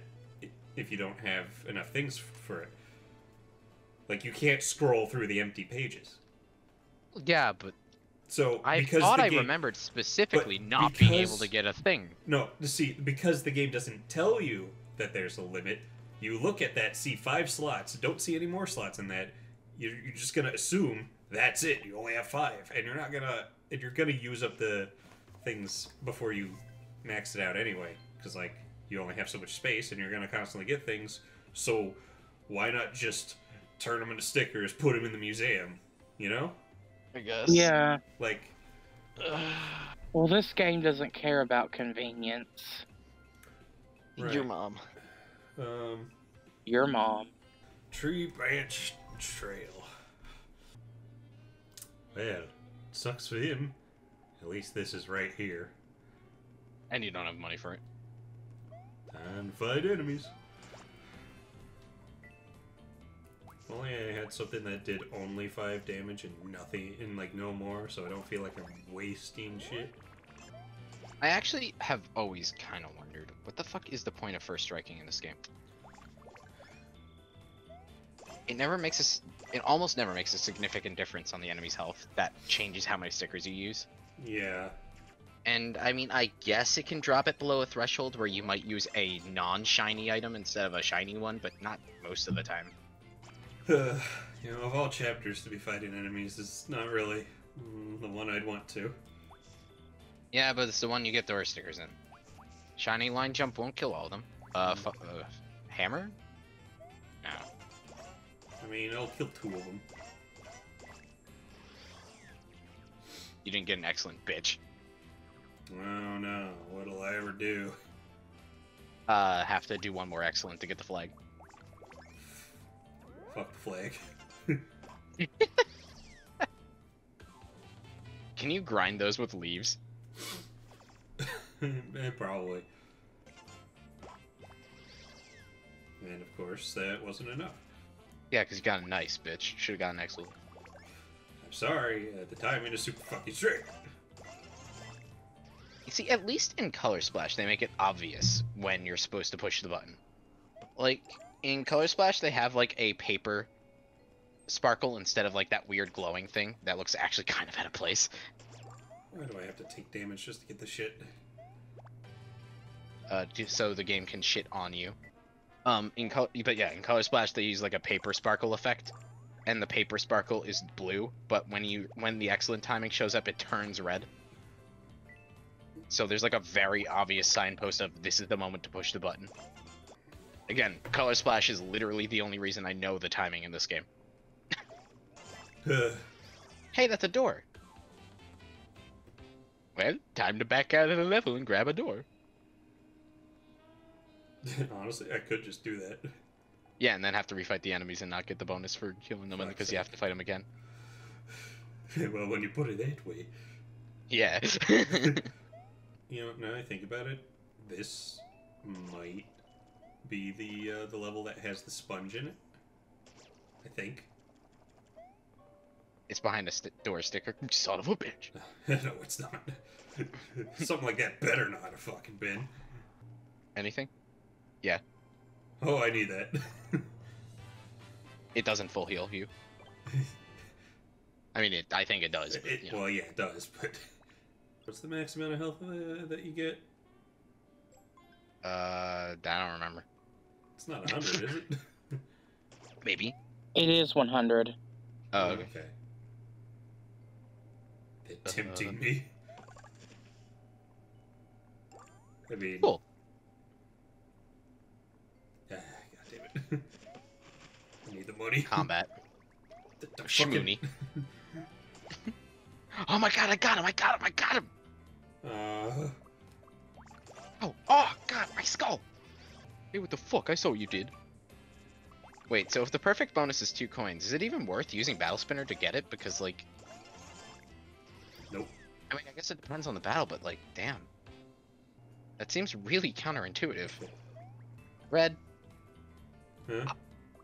if you don't have enough things for it. Like, you can't scroll through the empty pages. Yeah, but... So, I because thought the game... I remembered specifically but not because... being able to get a thing. No, see, because the game doesn't tell you that there's a limit, you look at that, see five slots, don't see any more slots in that, you're, you're just gonna assume that's it, you only have five, and you're not gonna... And you're gonna use up the things before you max it out anyway, because, like, you only have so much space, and you're gonna constantly get things, so why not just... turn them into stickers, put them in the museum, you know? I guess. Yeah. Like... Ugh. Well, this game doesn't care about convenience. Right. Your mom. Um... Your mom. Tree branch trail. Well, sucks for him. At least this is right here. And you don't have money for it. And fight enemies. If only I had something that did only five damage and nothing, and like no more, so I don't feel like I'm wasting shit. I actually have always kind of wondered, what the fuck is the point of first striking in this game? It never makes us, it almost never makes a significant difference on the enemy's health. That changes how many stickers you use. Yeah. And I mean, I guess it can drop it below a threshold where you might use a non-shiny item instead of a shiny one, but not most of the time. Uh, you know, of all chapters to be fighting enemies, it's not really mm, the one I'd want to. Yeah, but it's the one you get door stickers in. Shiny line jump won't kill all of them. Uh, f uh hammer? No. I mean, it'll kill two of them. You didn't get an excellent bitch. Oh no, what'll I ever do? Uh, have to do one more excellent to get the flag. Fuck the flag. Can you grind those with leaves? Probably. And of course, that wasn't enough. Yeah, because you got a nice bitch. Should have got an excellent. I'm sorry, at the time it was super fucking strict. You see, at least in Color Splash, they make it obvious when you're supposed to push the button. Like... In Color Splash, they have, like, a paper sparkle instead of, like, that weird glowing thing that looks actually kind of out of place. Why do I have to take damage just to get the shit? Uh, so the game can shit on you. Um, in Color... But yeah, in Color Splash, they use, like, a paper sparkle effect. And the paper sparkle is blue, but when you... When the excellent timing shows up, it turns red. So there's, like, a very obvious signpost of, this is the moment to push the button. Again, Color Splash is literally the only reason I know the timing in this game. Hey, that's a door. Well, time to back out of the level and grab a door. Honestly, I could just do that. Yeah, and then have to refight the enemies and not get the bonus for killing them because you have to fight them again. Well, when you put it that way. Yeah. You know, now I think about it, this might... be the uh, the level that has the sponge in it, I think. It's behind a st door sticker. Son of a bitch. No, it's not. Something like that better not have fucking been. Anything? Yeah. Oh, I need that. It doesn't full heal you. I mean, it, I think it does. It, but, you know. Well, yeah, it does, but... What's the max amount of health uh, that you get? Uh, I don't remember. It's not one hundred, is it? Maybe. It is one hundred. Oh, okay. They're tempting uh, me. I mean... Cool. Ah, God damn it. I need the money. Combat. The, the Shimuni. Oh my god, I got him, I got him, I got him! Uh... Oh, oh, god, my skull! Hey, what the fuck? I saw what you did. Wait, so if the perfect bonus is two coins, is it even worth using Battle Spinner to get it? Because, like... Nope. I mean, I guess it depends on the battle, but, like, damn. That seems really counterintuitive. Red. Huh?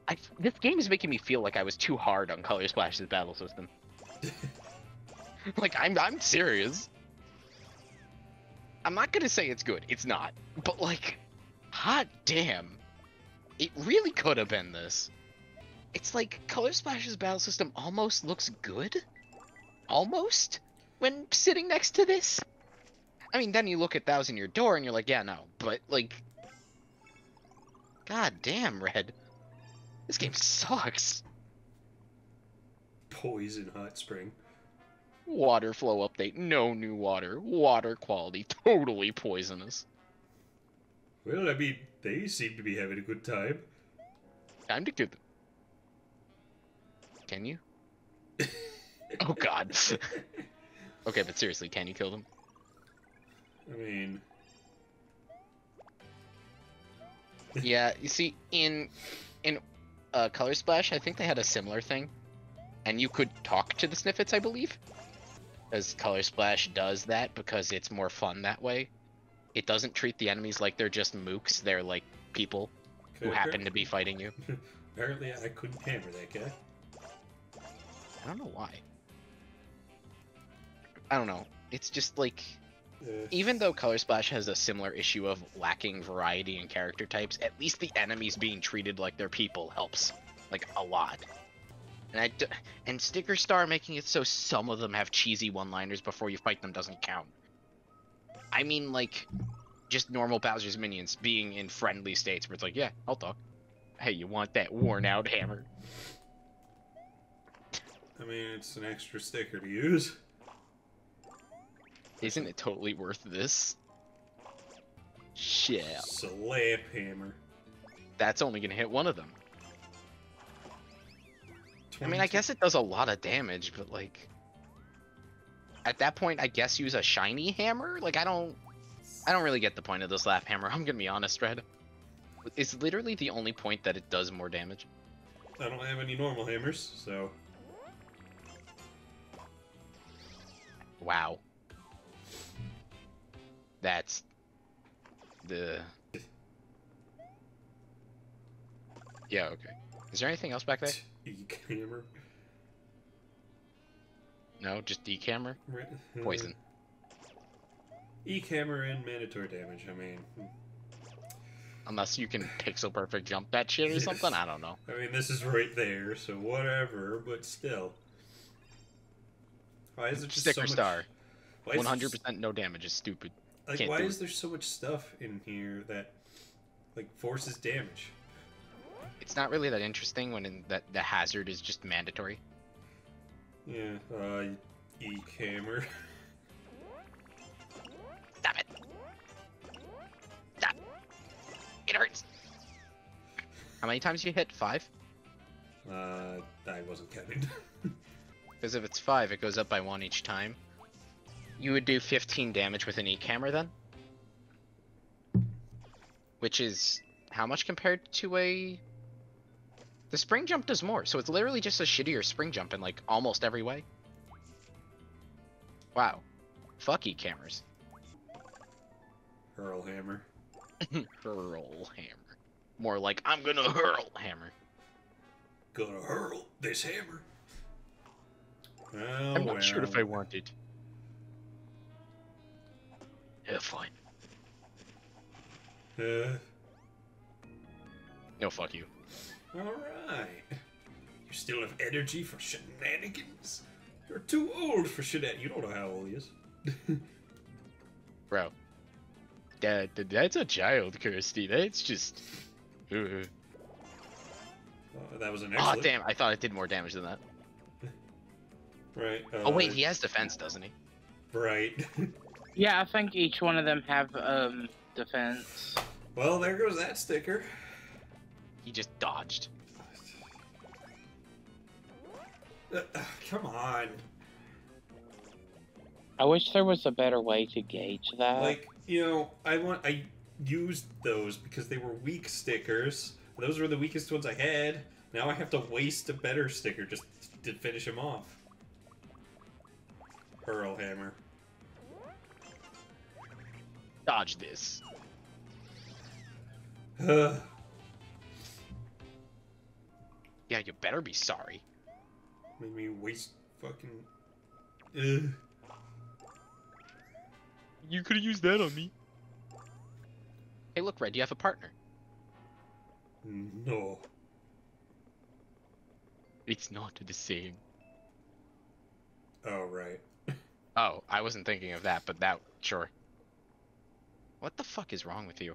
I, I, this game is making me feel like I was too hard on Color Splash's battle system. Like, I'm, I'm serious. I'm not gonna say it's good, it's not. But, like, hot damn. It really could have been this. It's like, Color Splash's battle system almost looks good? Almost? When sitting next to this? I mean, then you look at Thousand Year Door and you're like, yeah, no, but, like... God damn, Red. This game sucks. Poison hot spring. Water flow update. No new water. Water quality. Totally poisonous. Well, I mean, they seem to be having a good time. Time to give them. Can you? Oh, God. Okay, but seriously, can you kill them? I mean... Yeah, you see, in in uh, Color Splash, I think they had a similar thing. And you could talk to the Sniffits, I believe. Because Color Splash does that because it's more fun that way. It doesn't treat the enemies like they're just mooks. They're like people who happen to be fighting you. Apparently I couldn't hammer that guy. I don't know why. I don't know. It's just like... Uh, even though Color Splash has a similar issue of lacking variety in character types, at least the enemies being treated like they're people helps. Like, a lot. And, I d and Sticker Star making it so some of them have cheesy one-liners before you fight them doesn't count. I mean, like, just normal Bowser's minions being in friendly states where it's like, yeah, I'll talk. Hey, you want that worn-out hammer? I mean, it's an extra sticker to use. Isn't it totally worth this? Shit. Slap hammer. That's only gonna hit one of them. I mean, I guess it does a lot of damage, but, like... At that point, I guess use a shiny hammer? Like, I don't... I don't really get the point of this laugh hammer, I'm gonna be honest, Red. It's literally the only point that it does more damage. I don't have any normal hammers, so... Wow. That's... The... Yeah, okay. Is there anything else back there? E-camera. No, just E-camera. Poison. E-camera and mandatory damage, I mean. Unless you can pixel perfect jump that shit or something, I don't know. I mean, this is right there, so whatever, but still. Why is it just Sticker Star. one hundred percent no damage is stupid. Like, why is there so much stuff in here that, like, forces damage? It's not really that interesting when in that the hazard is just mandatory. Yeah, uh, E-camera. Stop it! Stop! It hurts! How many times you hit? Five? Uh, I wasn't counting. Because if it's five, it goes up by one each time. You would do fifteen damage with an E-camera then? Which is... How much compared to a... The spring jump does more, so it's literally just a shittier spring jump in, like, almost every way. Wow. Fucky cameras. Hurl hammer. Hurl hammer. More like, I'm gonna hurl hammer. Gonna hurl this hammer. Oh, I'm not wow. sure if I want it. Yeah, fine. Uh... No, fuck you. Alright. You still have energy for shenanigans? You're too old for shenanigans. You don't know how old he is. Bro. That, that, that's a child, Kersti. That's just... Uh. Oh, that was an excellent. Oh, damn. I thought it did more damage than that. Right. Uh, oh wait, he has defense, doesn't he? Right. Yeah, I think each one of them have um defense. Well, there goes that sticker. He just dodged. Uh, come on. I wish there was a better way to gauge that. Like, you know, I want I used those because they were weak stickers. Those were the weakest ones I had. Now I have to waste a better sticker just to finish him off. Pearl Hammer. Dodge this. Uh. Yeah, you better be sorry. Made me waste fucking... Ugh. You could've used that on me. Hey look, Red, do you have a partner? No. It's not the same. Oh, right. Oh, I wasn't thinking of that, but that, sure. What the fuck is wrong with you?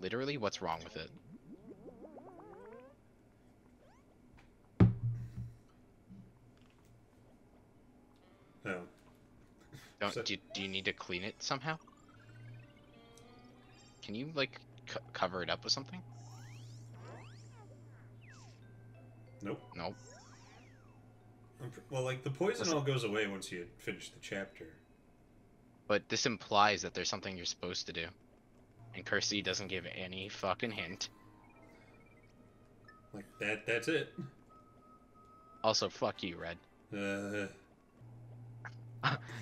Literally, what's wrong with it? No. Don't, so, do, do you need to clean it somehow? Can you, like, c cover it up with something? Nope. Nope. Well, like, the poison Listen. all goes away once you finish the chapter. But this implies that there's something you're supposed to do. And Kersti doesn't give any fucking hint. Like, that, that's it. Also, fuck you, Red. Uh...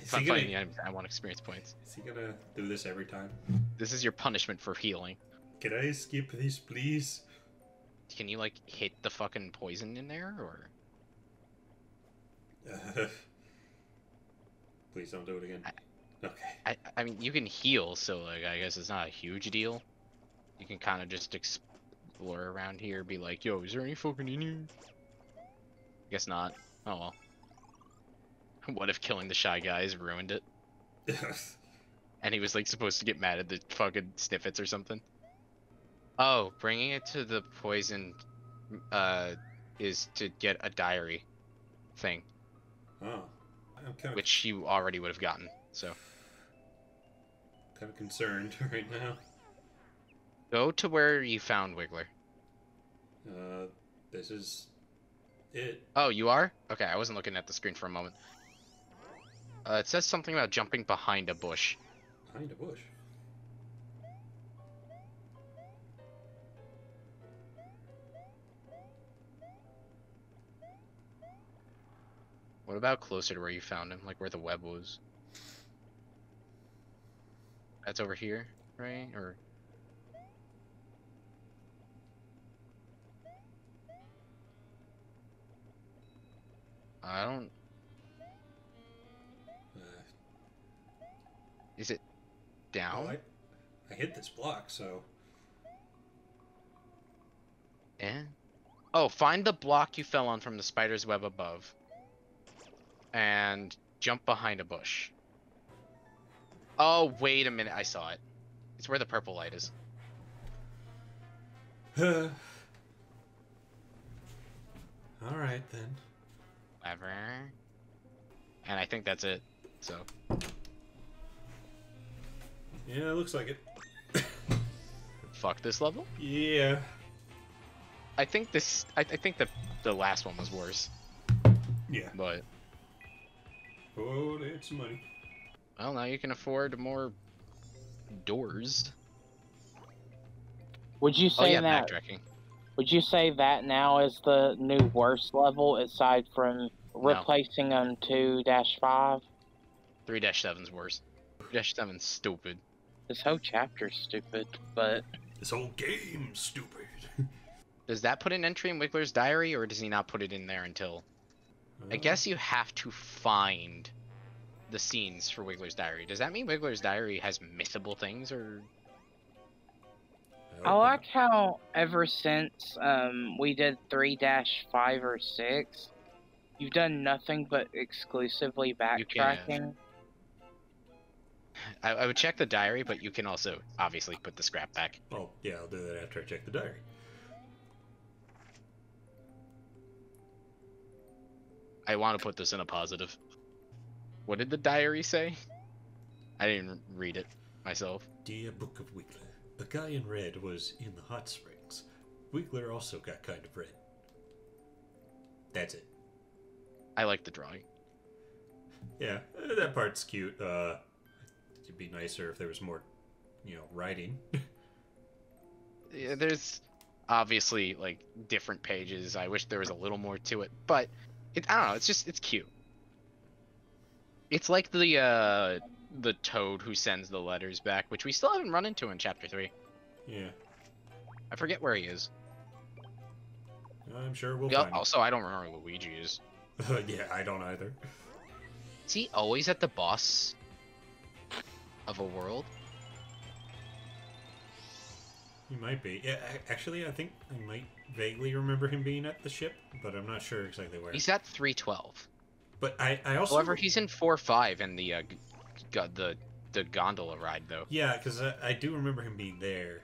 If I'm fighting the enemies, I want experience points. Is he gonna do this every time? This is your punishment for healing. Can I skip this, please? Can you, like, hit the fucking poison in there, or...? Uh, please don't do it again. I, okay. I, I mean, you can heal, so, like, I guess it's not a huge deal. You can kind of just explore around here, be like, yo, is there any fucking in here? I guess not. Oh, well. What if killing the Shy Guys ruined it? And he was, like, supposed to get mad at the fucking Sniffits or something? Oh, bringing it to the poison, uh, is to get a diary thing. Oh. I'm kind of... Which you already would have gotten, so. I'm kind of concerned right now. Go to where you found Wiggler. Uh, this is it. Oh, you are? Okay, I wasn't looking at the screen for a moment. Uh, it says something about jumping behind a bush. Behind a bush? What about closer to where you found him? Like where the web was? That's over here, right? Or... I don't... Is it down? Oh, I, I hit this block, so. Eh? Oh, find the block you fell on from the spider's web above. And jump behind a bush. Oh, wait a minute. I saw it. It's where the purple light is. Alright then. Whatever. And I think that's it, so. Yeah, it looks like it. Fuck this level? Yeah. I think this... I, I think the, the last one was worse. Yeah. But... Oh, they had some money. Well, now you can afford more... doors. Would you say oh, yeah, that... backtracking. Would you say that now is the new worst level, aside from replacing no. them two dash five? three dash seven's worse. three dash seven's stupid. This whole chapter's stupid, but... This whole game's stupid. Does that put an entry in Wiggler's diary, or does he not put it in there until... Uh, I guess you have to find the scenes for Wiggler's diary. Does that mean Wiggler's diary has missable things, or...? I, I like how ever since um, we did three dash five or six, you've done nothing but exclusively backtracking. I, I would check the diary, but you can also obviously put the scrap back. Oh, yeah, I'll do that after I check the diary. I want to put this in a positive. What did the diary say? I didn't read it myself. Dear Book of Wiggler, a guy in red was in the hot springs. Wiggler also got kind of red. That's it. I like the drawing. Yeah, that part's cute. Uh, it'd be nicer if there was more, you know, writing. Yeah, there's obviously like different pages. I wish there was a little more to it, but it, I don't know. It's just it's cute. It's like the uh, the toad who sends the letters back, which we still haven't run into in chapter three. Yeah. I forget where he is. I'm sure we'll. Find also, him. I don't remember where Luigi is. Yeah, I don't either. Is he always at the boss of a world? He might be. Yeah, actually, I think I might vaguely remember him being at the ship, but I'm not sure exactly where. He's at three twelve. But I, I also. However, he's in four five in the uh, the the gondola ride though. Yeah, because I, I do remember him being there.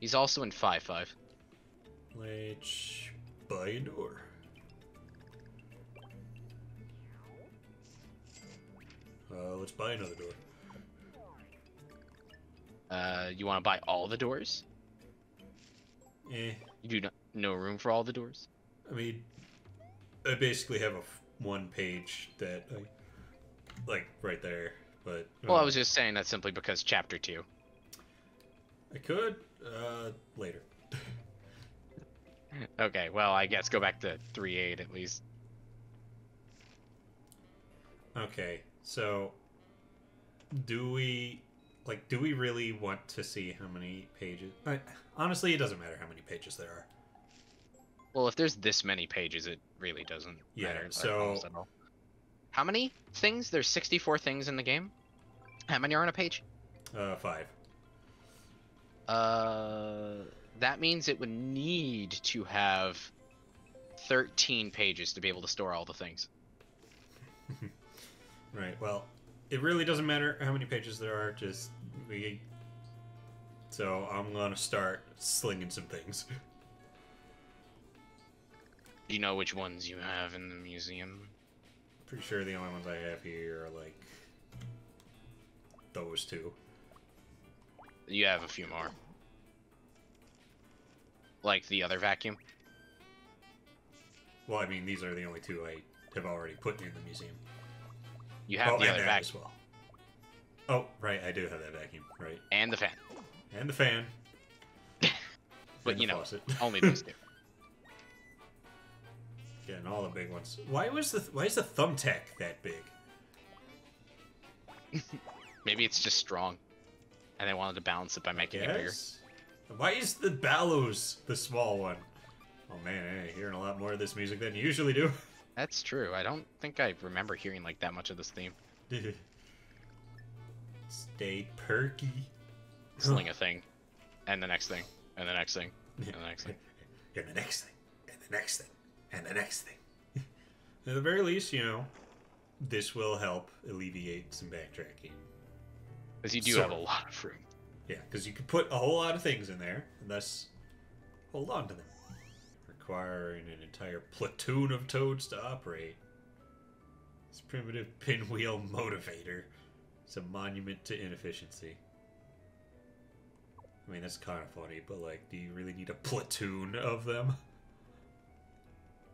He's also in five five. Which by a door. Uh, let's buy another door. Uh, you want to buy all the doors? Eh. You do not, no room for all the doors? I mean, I basically have a f one page that, I, like, right there, but... Well, um, I was just saying that simply because chapter two. I could, uh, later. Okay, well, I guess go back to three eight at least. Okay. So, do we, like, do we really want to see how many pages? I, honestly, it doesn't matter how many pages there are. Well, if there's this many pages, it really doesn't yeah, matter. So, how many things? There's sixty-four things in the game. How many are on a page? Uh, five. Uh, that means it would need to have thirteen pages to be able to store all the things. Right, well, it really doesn't matter how many pages there are, just we. So I'm gonna start slinging some things. Do you know which ones you have in the museum? Pretty sure the only ones I have here are like those two. You have a few more. Like the other vacuum? Well, I mean, these are the only two I have already put in the museum. You have oh, the other vacuum as well. Oh, right, I do have that vacuum, right? And the fan. And the fan. But and you know, only those two. Yeah, and all the big ones. Why was the why is the thumbtack that big? Maybe it's just strong, and they wanted to balance it by making it bigger. Why is the bellows the small one? Oh man, I'm hearing a lot more of this music than you usually do. That's true. I don't think I remember hearing like that much of this theme. Stay perky. Sling a thing. And the next thing. And the next thing. And the next thing. And the next thing. And the next thing. And the next thing. At the very least, you know, this will help alleviate some backtracking. Because you do so, have a lot of room. Yeah, because you can put a whole lot of things in there, and thus hold on to them. Requiring an entire platoon of toads to operate. This primitive pinwheel motivator is a monument to inefficiency. I mean, that's kind of funny, but like, do you really need a platoon of them?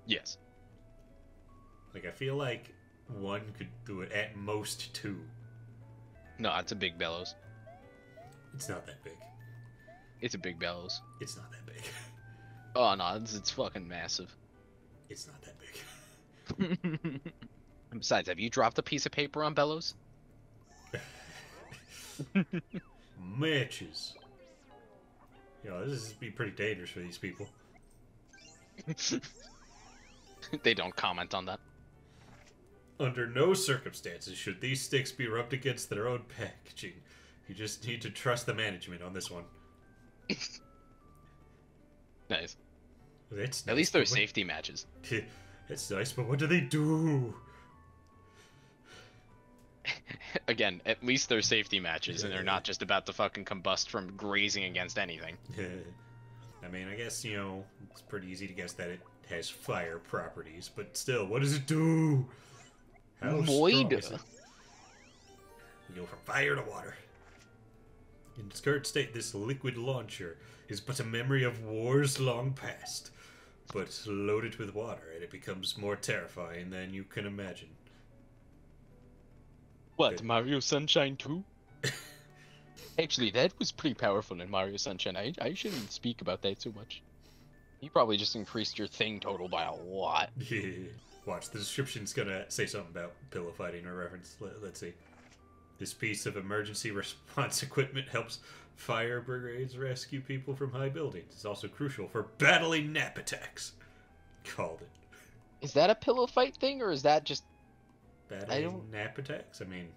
Yes. Like, I feel like one could do it, at most two. No, it's a big bellows. It's not that big. It's a big bellows. It's not that big. Oh no, it's, it's fucking massive. It's not that big. And besides, have you dropped a piece of paper on bellows? Matches. Yo, this is be pretty dangerous for these people. They don't comment on that. Under no circumstances should these sticks be rubbed against their own packaging. You just need to trust the management on this one. Nice. That's nice. At least those safety matches. That's nice, but what do they do? Again, at least they're safety matches, yeah, and they're not just about to fucking combust from grazing against anything. I mean, I guess, you know, it's pretty easy to guess that it has fire properties, but still, what does it do? How Void. Strong is it? We go from fire to water. In its current state, this liquid launcher is but a memory of wars long past, but loaded with water, and it becomes more terrifying than you can imagine. What, Good. Mario Sunshine two? Actually, that was pretty powerful in Mario Sunshine. I, I shouldn't speak about that too much. You probably just increased your thing total by a lot. Yeah. Watch, the description's gonna say something about pillow fighting or reference. Let, let's see. This piece of emergency response equipment helps fire brigades rescue people from high buildings. It's also crucial for battling nap attacks. Called it. Is that a pillow fight thing, or is that just... Battling I don't... nap attacks? I mean...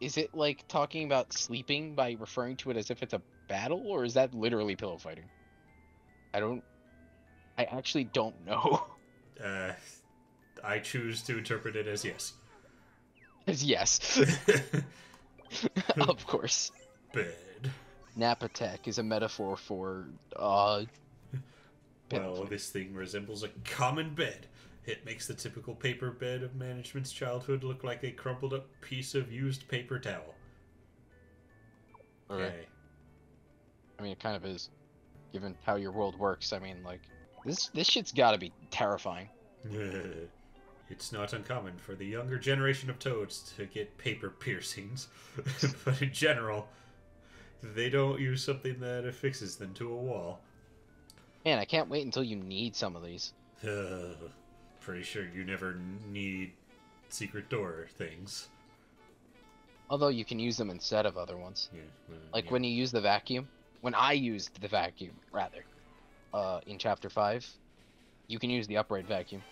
Is it like talking about sleeping by referring to it as if it's a battle, or is that literally pillow fighting? I don't... I actually don't know. Uh, I choose to interpret it as yes. As yes. Of course. Bad. Nap attack is a metaphor for, uh... Well, fighting. This thing resembles a common bed. It makes the typical paper bed of management's childhood look like a crumpled up piece of used paper towel. Okay. Right. I mean, it kind of is, given how your world works. I mean, like, this this shit's gotta be terrifying. It's not uncommon for the younger generation of toads to get paper piercings, but in general, they don't use something that affixes them to a wall. Man, I can't wait until you need some of these. Uh, pretty sure you never need secret door things. Although you can use them instead of other ones. Yeah, uh, like yeah. when you use the vacuum. When I used the vacuum, rather, uh, in Chapter five, you can use the upright vacuum.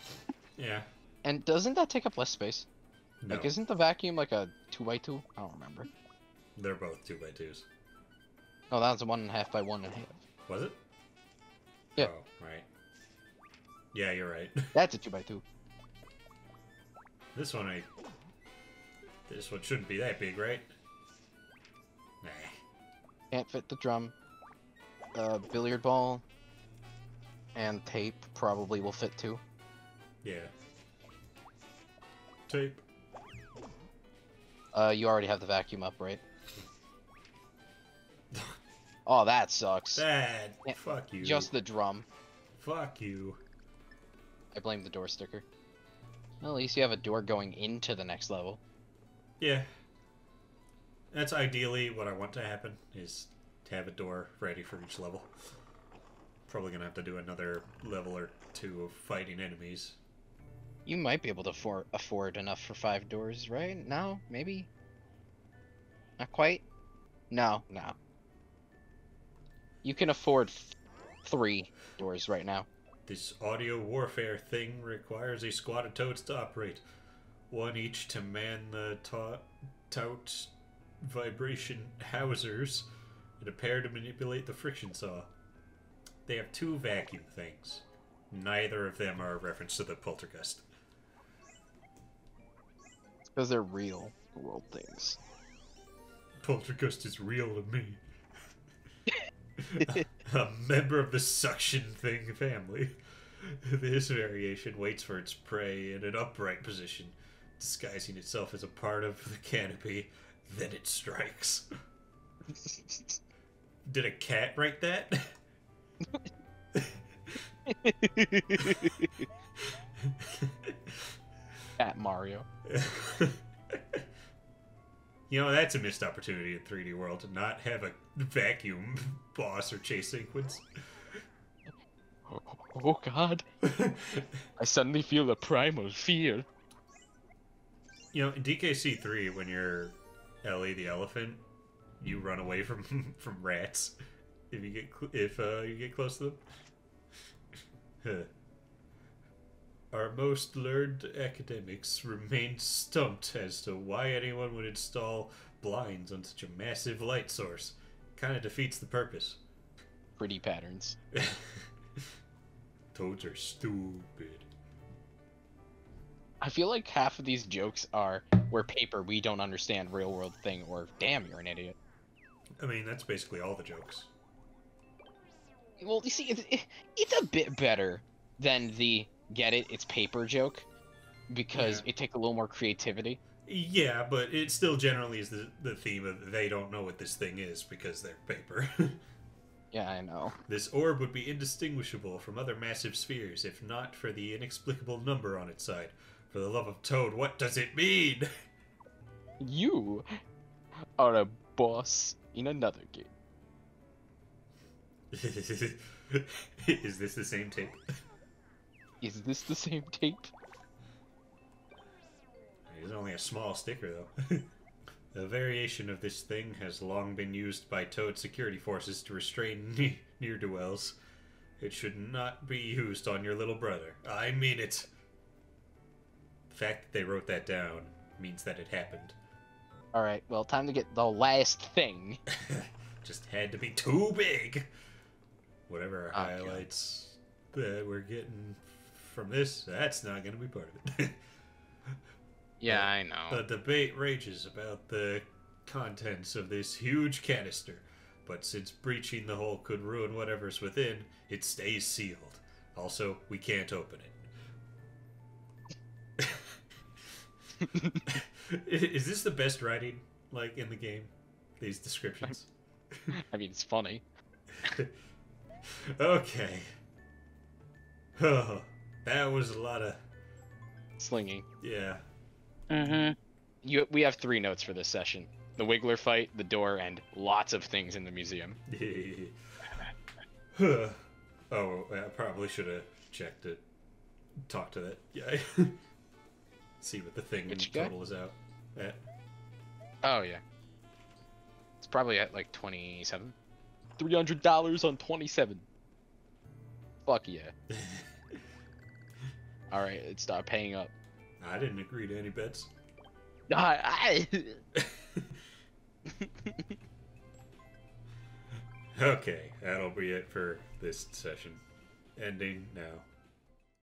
Yeah. And doesn't that take up less space? No. Like, isn't the vacuum like a two by two? I don't remember. They're both two by twos. Oh, that was a one and a half by one and a half. Was it? Yeah. Oh, right. Yeah, you're right. That's a two by two. This one, I... This one shouldn't be that big, right? Nah. Can't fit the drum. Uh, billiard ball. And tape probably will fit too. Yeah. Tape. Uh, you already have the vacuum up, right? Oh, that sucks. That. Yeah. Fuck you. Just the drum. Fuck you. I blame the door sticker. Well, at least you have a door going into the next level. Yeah. That's ideally what I want to happen, is to have a door ready for each level. Probably gonna have to do another level or two of fighting enemies. You might be able to afford, afford enough for five doors, right? No? Maybe? Not quite? No, no. You can afford th- three doors right now. This audio warfare thing requires a squad of toads to operate. One each to man the taut, taut vibration housers, and a pair to manipulate the friction saw. They have two vacuum things. Neither of them are a reference to the poltergeist. It's because they're real world things. Poltergeist is real to me. a, a member of the suction thing family. This variation waits for its prey in an upright position, disguising itself as a part of the canopy, then it strikes. Did a cat write that? At Mario. You know, that's a missed opportunity in three D World to not have a vacuum boss or chase sequence. Oh, oh god. I suddenly feel a primal fear. You know, in D K C three, when you're Ellie the elephant, you run away from from rats if you get if uh, you get close to them. Our most learned academics remained stumped as to why anyone would install blinds on such a massive light source. Kind of defeats the purpose. Pretty patterns. Toads are stupid. I feel like half of these jokes are, we're paper, we don't understand real world thing, or damn, you're an idiot. I mean, that's basically all the jokes. Well, you see, it, it, it's a bit better. than the get it, it's paper joke, because yeah. it takes a little more creativity. Yeah, but it still generally is the, the theme of they don't know what this thing is because they're paper. Yeah, I know. This orb would be indistinguishable from other massive spheres if not for the inexplicable number on its side. For the love of Toad, what does it mean? You are a boss in another game. Is this the same tape? Is this the same tape? It is only a small sticker, though. A variation of this thing has long been used by Toad security forces to restrain ne'er-do-wells. It should not be used on your little brother. I mean it. The fact that they wrote that down means that it happened. Alright, well, time to get the last thing. Just had to be too big. Whatever our okay. highlights that we're getting from this, that's not going to be part of it. Yeah, I know. The debate rages about the contents of this huge canister, but since breaching the hole could ruin whatever's within, it stays sealed. Also, we can't open it. Is this the best writing, like, in the game? These descriptions? I mean, it's funny. Okay. Oh, that was a lot of... slinging. Yeah. Mm-hmm. You, we have three notes for this session. The Wiggler fight, the door, and lots of things in the museum. Oh, I probably should have checked it. Talk to that guy. See what the thing in total is out at. Oh, yeah. It's probably at, like, twenty-seven. three hundred dollars on twenty-seven. Fuck yeah. Alright, let's start paying up. I didn't agree to any bets. I, I... Okay, that'll be it for this session. Ending now.